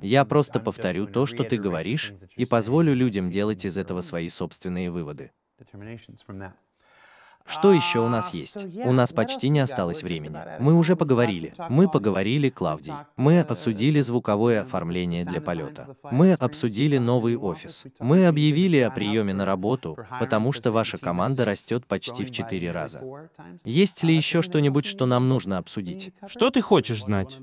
Я просто повторю то, что ты говоришь, и позволю людям делать из этого свои собственные выводы. Что еще у нас есть? У нас почти не осталось времени. Мы уже поговорили. Мы поговорили, Клавдий. Мы обсудили звуковое оформление для полета. Мы обсудили новый офис. Мы объявили о приеме на работу, потому что ваша команда растет почти в четыре раза. Есть ли еще что-нибудь, что нам нужно обсудить? Что ты хочешь знать?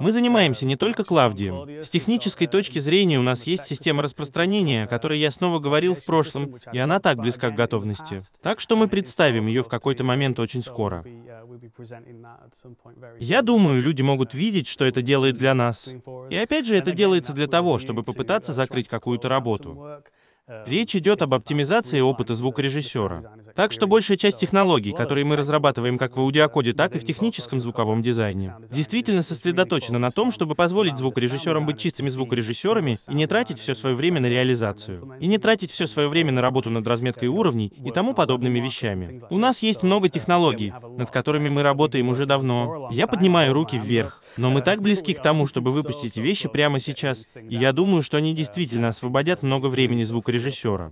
Мы занимаемся не только Клавдием. С технической точки зрения у нас есть система распространения, о которой я снова говорил в прошлом, и она так близка к готовности. Так что мы представим ее в какой-то момент очень скоро. Я думаю, люди могут видеть, что это делает для нас. И опять же, это делается для того, чтобы попытаться закрыть какую-то работу. Речь идет об оптимизации опыта звукорежиссера. Так что большая часть технологий, которые мы разрабатываем как в аудиокоде, так и в техническом звуковом дизайне, действительно сосредоточена на том, чтобы позволить звукорежиссерам быть чистыми звукорежиссерами и не тратить все свое время на реализацию, и не тратить все свое время на работу над разметкой уровней и тому подобными вещами. У нас есть много технологий, над которыми мы работаем уже давно. Я поднимаю руки вверх. Но мы так близки к тому, чтобы выпустить вещи прямо сейчас, и я думаю, что они действительно освободят много времени звукорежиссерам звукорежиссера.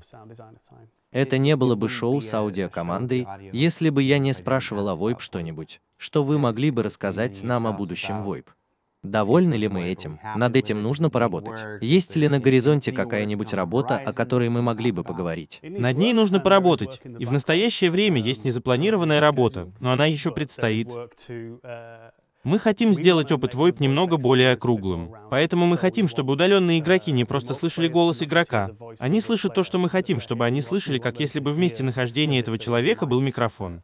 Это не было бы шоу с аудиокомандой, если бы я не спрашивал о войп что-нибудь, что вы могли бы рассказать нам о будущем войп. Довольны ли мы этим? Над этим нужно поработать. Есть ли на горизонте какая-нибудь работа, о которой мы могли бы поговорить? Над ней нужно поработать. И в настоящее время есть незапланированная работа, но она еще предстоит. Мы хотим сделать опыт войп немного более округлым. Поэтому мы хотим, чтобы удаленные игроки не просто слышали голос игрока. Они слышат то, что мы хотим, чтобы они слышали, как если бы в месте нахождения этого человека был микрофон.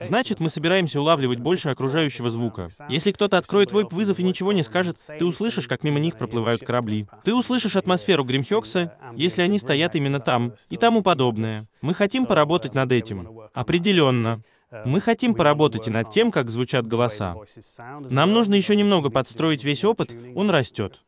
Значит, мы собираемся улавливать больше окружающего звука. Если кто-то откроет войп-вызов и ничего не скажет, ты услышишь, как мимо них проплывают корабли. Ты услышишь атмосферу Гримхёкса, если они стоят именно там, и тому подобное. Мы хотим поработать над этим. Определенно. Мы хотим поработать и над тем, как звучат голоса. Нам нужно еще немного подстроить весь опыт, он растет.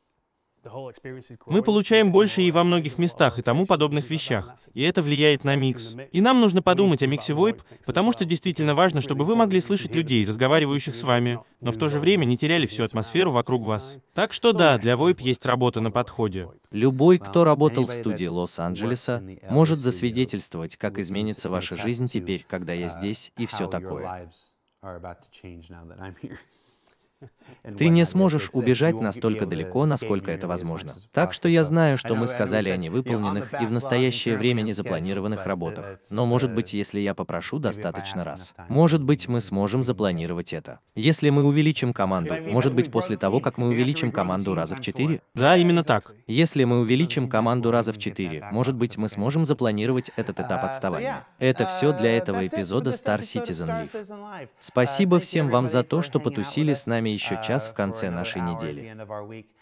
Мы получаем больше и во многих местах, и тому подобных вещах, и это влияет на микс. И нам нужно подумать о миксе войп, потому что действительно важно, чтобы вы могли слышать людей, разговаривающих с вами, но в то же время не теряли всю атмосферу вокруг вас. Так что да, для войп есть работа на подходе. Любой, кто работал в студии Лос-Анджелеса, может засвидетельствовать, как изменится ваша жизнь теперь, когда я здесь, и все такое. Ты не сможешь убежать настолько далеко, насколько это возможно. Так что я знаю, что мы сказали о невыполненных и в настоящее время незапланированных работах. Но может быть, если я попрошу достаточно раз, может быть, мы сможем запланировать это. Если мы увеличим команду, может быть, после того, как мы увеличим команду раза в четыре? Да, именно так. Если мы увеличим команду раза в четыре, может быть, мы сможем запланировать этот этап отставания. Это все для этого эпизода Star Citizen Live. Спасибо всем вам за то, что потусили с нами еще час в конце нашей недели.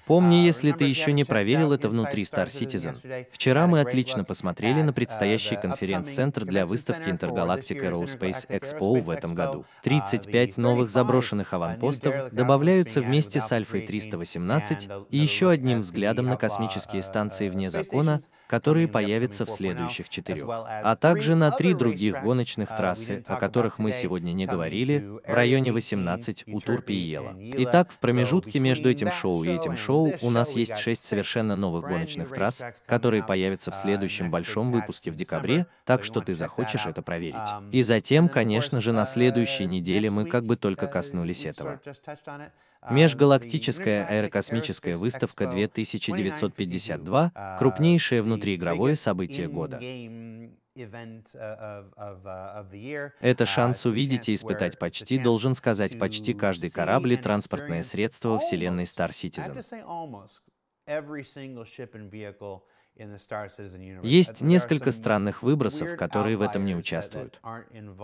Помни, если ты еще не проверил это внутри Star Citizen. Вчера мы отлично посмотрели на предстоящий конференц-центр для выставки Intergalactic Aerospace Expo в этом году. тридцать пять новых заброшенных аванпостов добавляются вместе с Альфой триста восемнадцать и еще одним взглядом на космические станции вне закона, которые появятся в следующих четырех, а также на три других гоночных трассы, о которых мы сегодня не говорили, в районе восемнадцать у Euterpe и Ела. Итак, в промежутке между этим шоу и этим шоу у нас есть шесть совершенно новых гоночных трасс, которые появятся в следующем большом выпуске в декабре, так что ты захочешь это проверить. И затем, конечно же, на следующей неделе мы как бы только коснулись этого. Межгалактическая аэрокосмическая выставка две тысячи девятьсот пятьдесят два, крупнейшее внутриигровое событие года. Это шанс увидеть и испытать почти, должен сказать, почти каждый корабль и транспортное средство вселенной Star Citizen. Есть несколько странных выбросов, которые в этом не участвуют.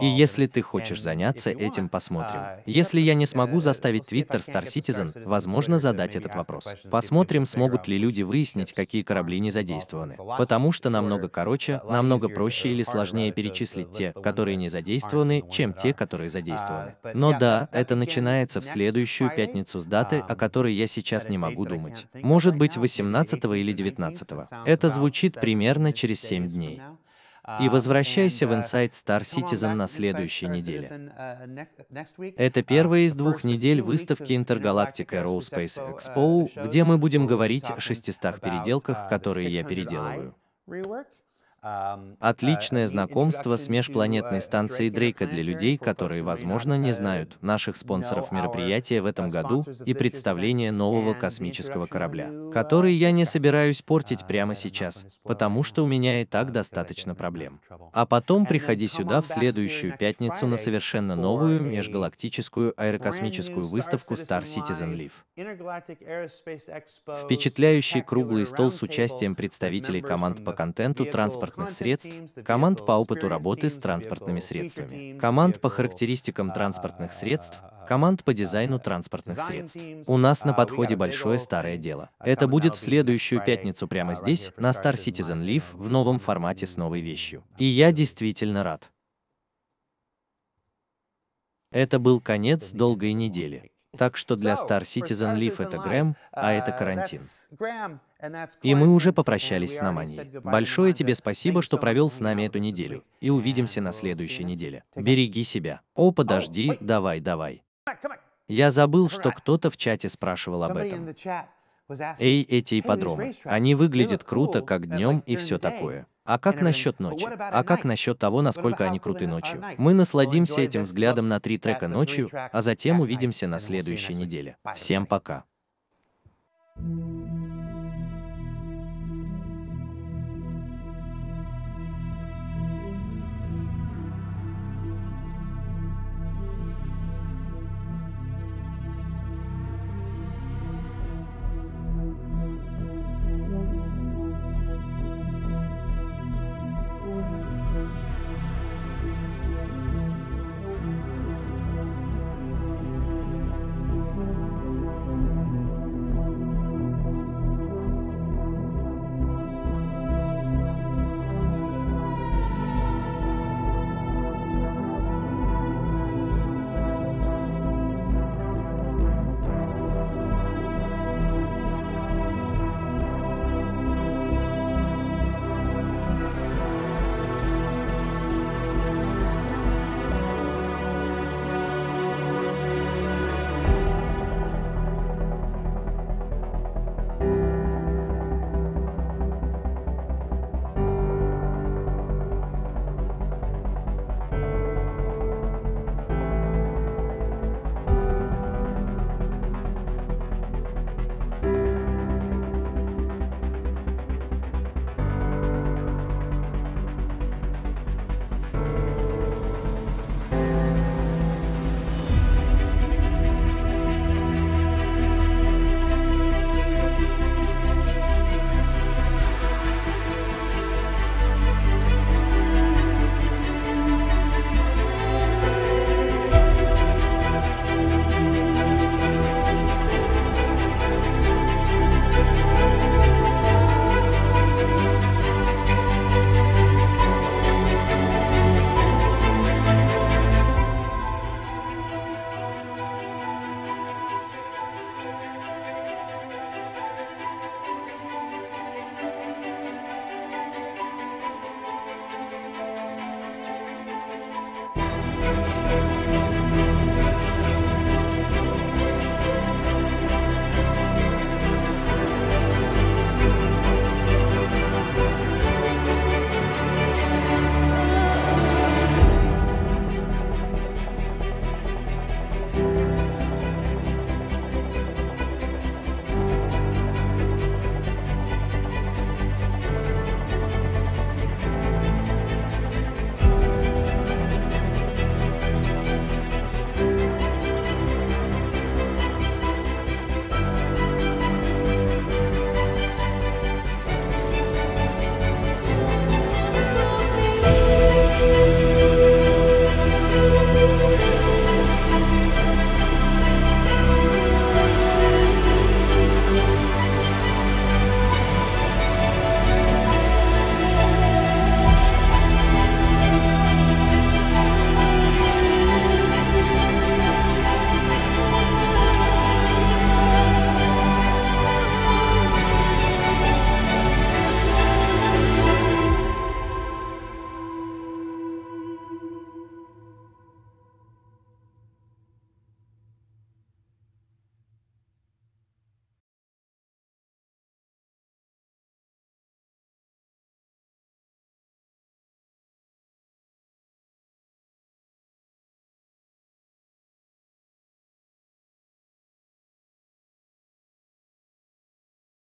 И если ты хочешь заняться этим, посмотрим. Если я не смогу заставить Twitter Star Citizen, возможно, задать этот вопрос. Посмотрим, смогут ли люди выяснить, какие корабли не задействованы. Потому что намного короче, намного проще или сложнее перечислить те, которые не задействованы, чем те, которые задействованы. Но да, это начинается в следующую пятницу с даты, о которой я сейчас не могу думать. Может быть, восемнадцатого или девятнадцатого. Это звучит примерно через семь дней. И возвращайся в Inside Star Citizen на следующей неделе. Это первая из двух недель выставки Intergalactic Aerospace Expo, где мы будем говорить о шестистах переделках, которые я переделываю. Отличное знакомство с межпланетной станцией Дрейка для людей, которые, возможно, не знают наших спонсоров мероприятия в этом году и представление нового космического корабля, который я не собираюсь портить прямо сейчас, потому что у меня и так достаточно проблем. А потом приходи сюда в следующую пятницу на совершенно новую межгалактическую аэрокосмическую выставку Star Citizen Live. Впечатляющий круглый стол с участием представителей команд по контенту транспорта средств, команд по опыту работы с транспортными средствами, команд по характеристикам транспортных средств, команд по дизайну транспортных средств. У нас на подходе большое старое дело. Это будет в следующую пятницу прямо здесь, на Star Citizen Live, в новом формате с новой вещью. И я действительно рад. Это был конец долгой недели. Так что для Star Citizen Live это Грэм, а это карантин. И мы уже попрощались с Наманией. Большое тебе спасибо, что провел с нами эту неделю. И увидимся на следующей неделе. Береги себя. О, подожди, давай, давай. Я забыл, что кто-то в чате спрашивал об этом. Эй, эти ипподромы. Они выглядят круто, как днем и все такое. А как насчет ночи? А как насчет того, насколько они круты ночью? Мы насладимся этим взглядом на три трека ночью, а затем увидимся на следующей неделе. Всем пока.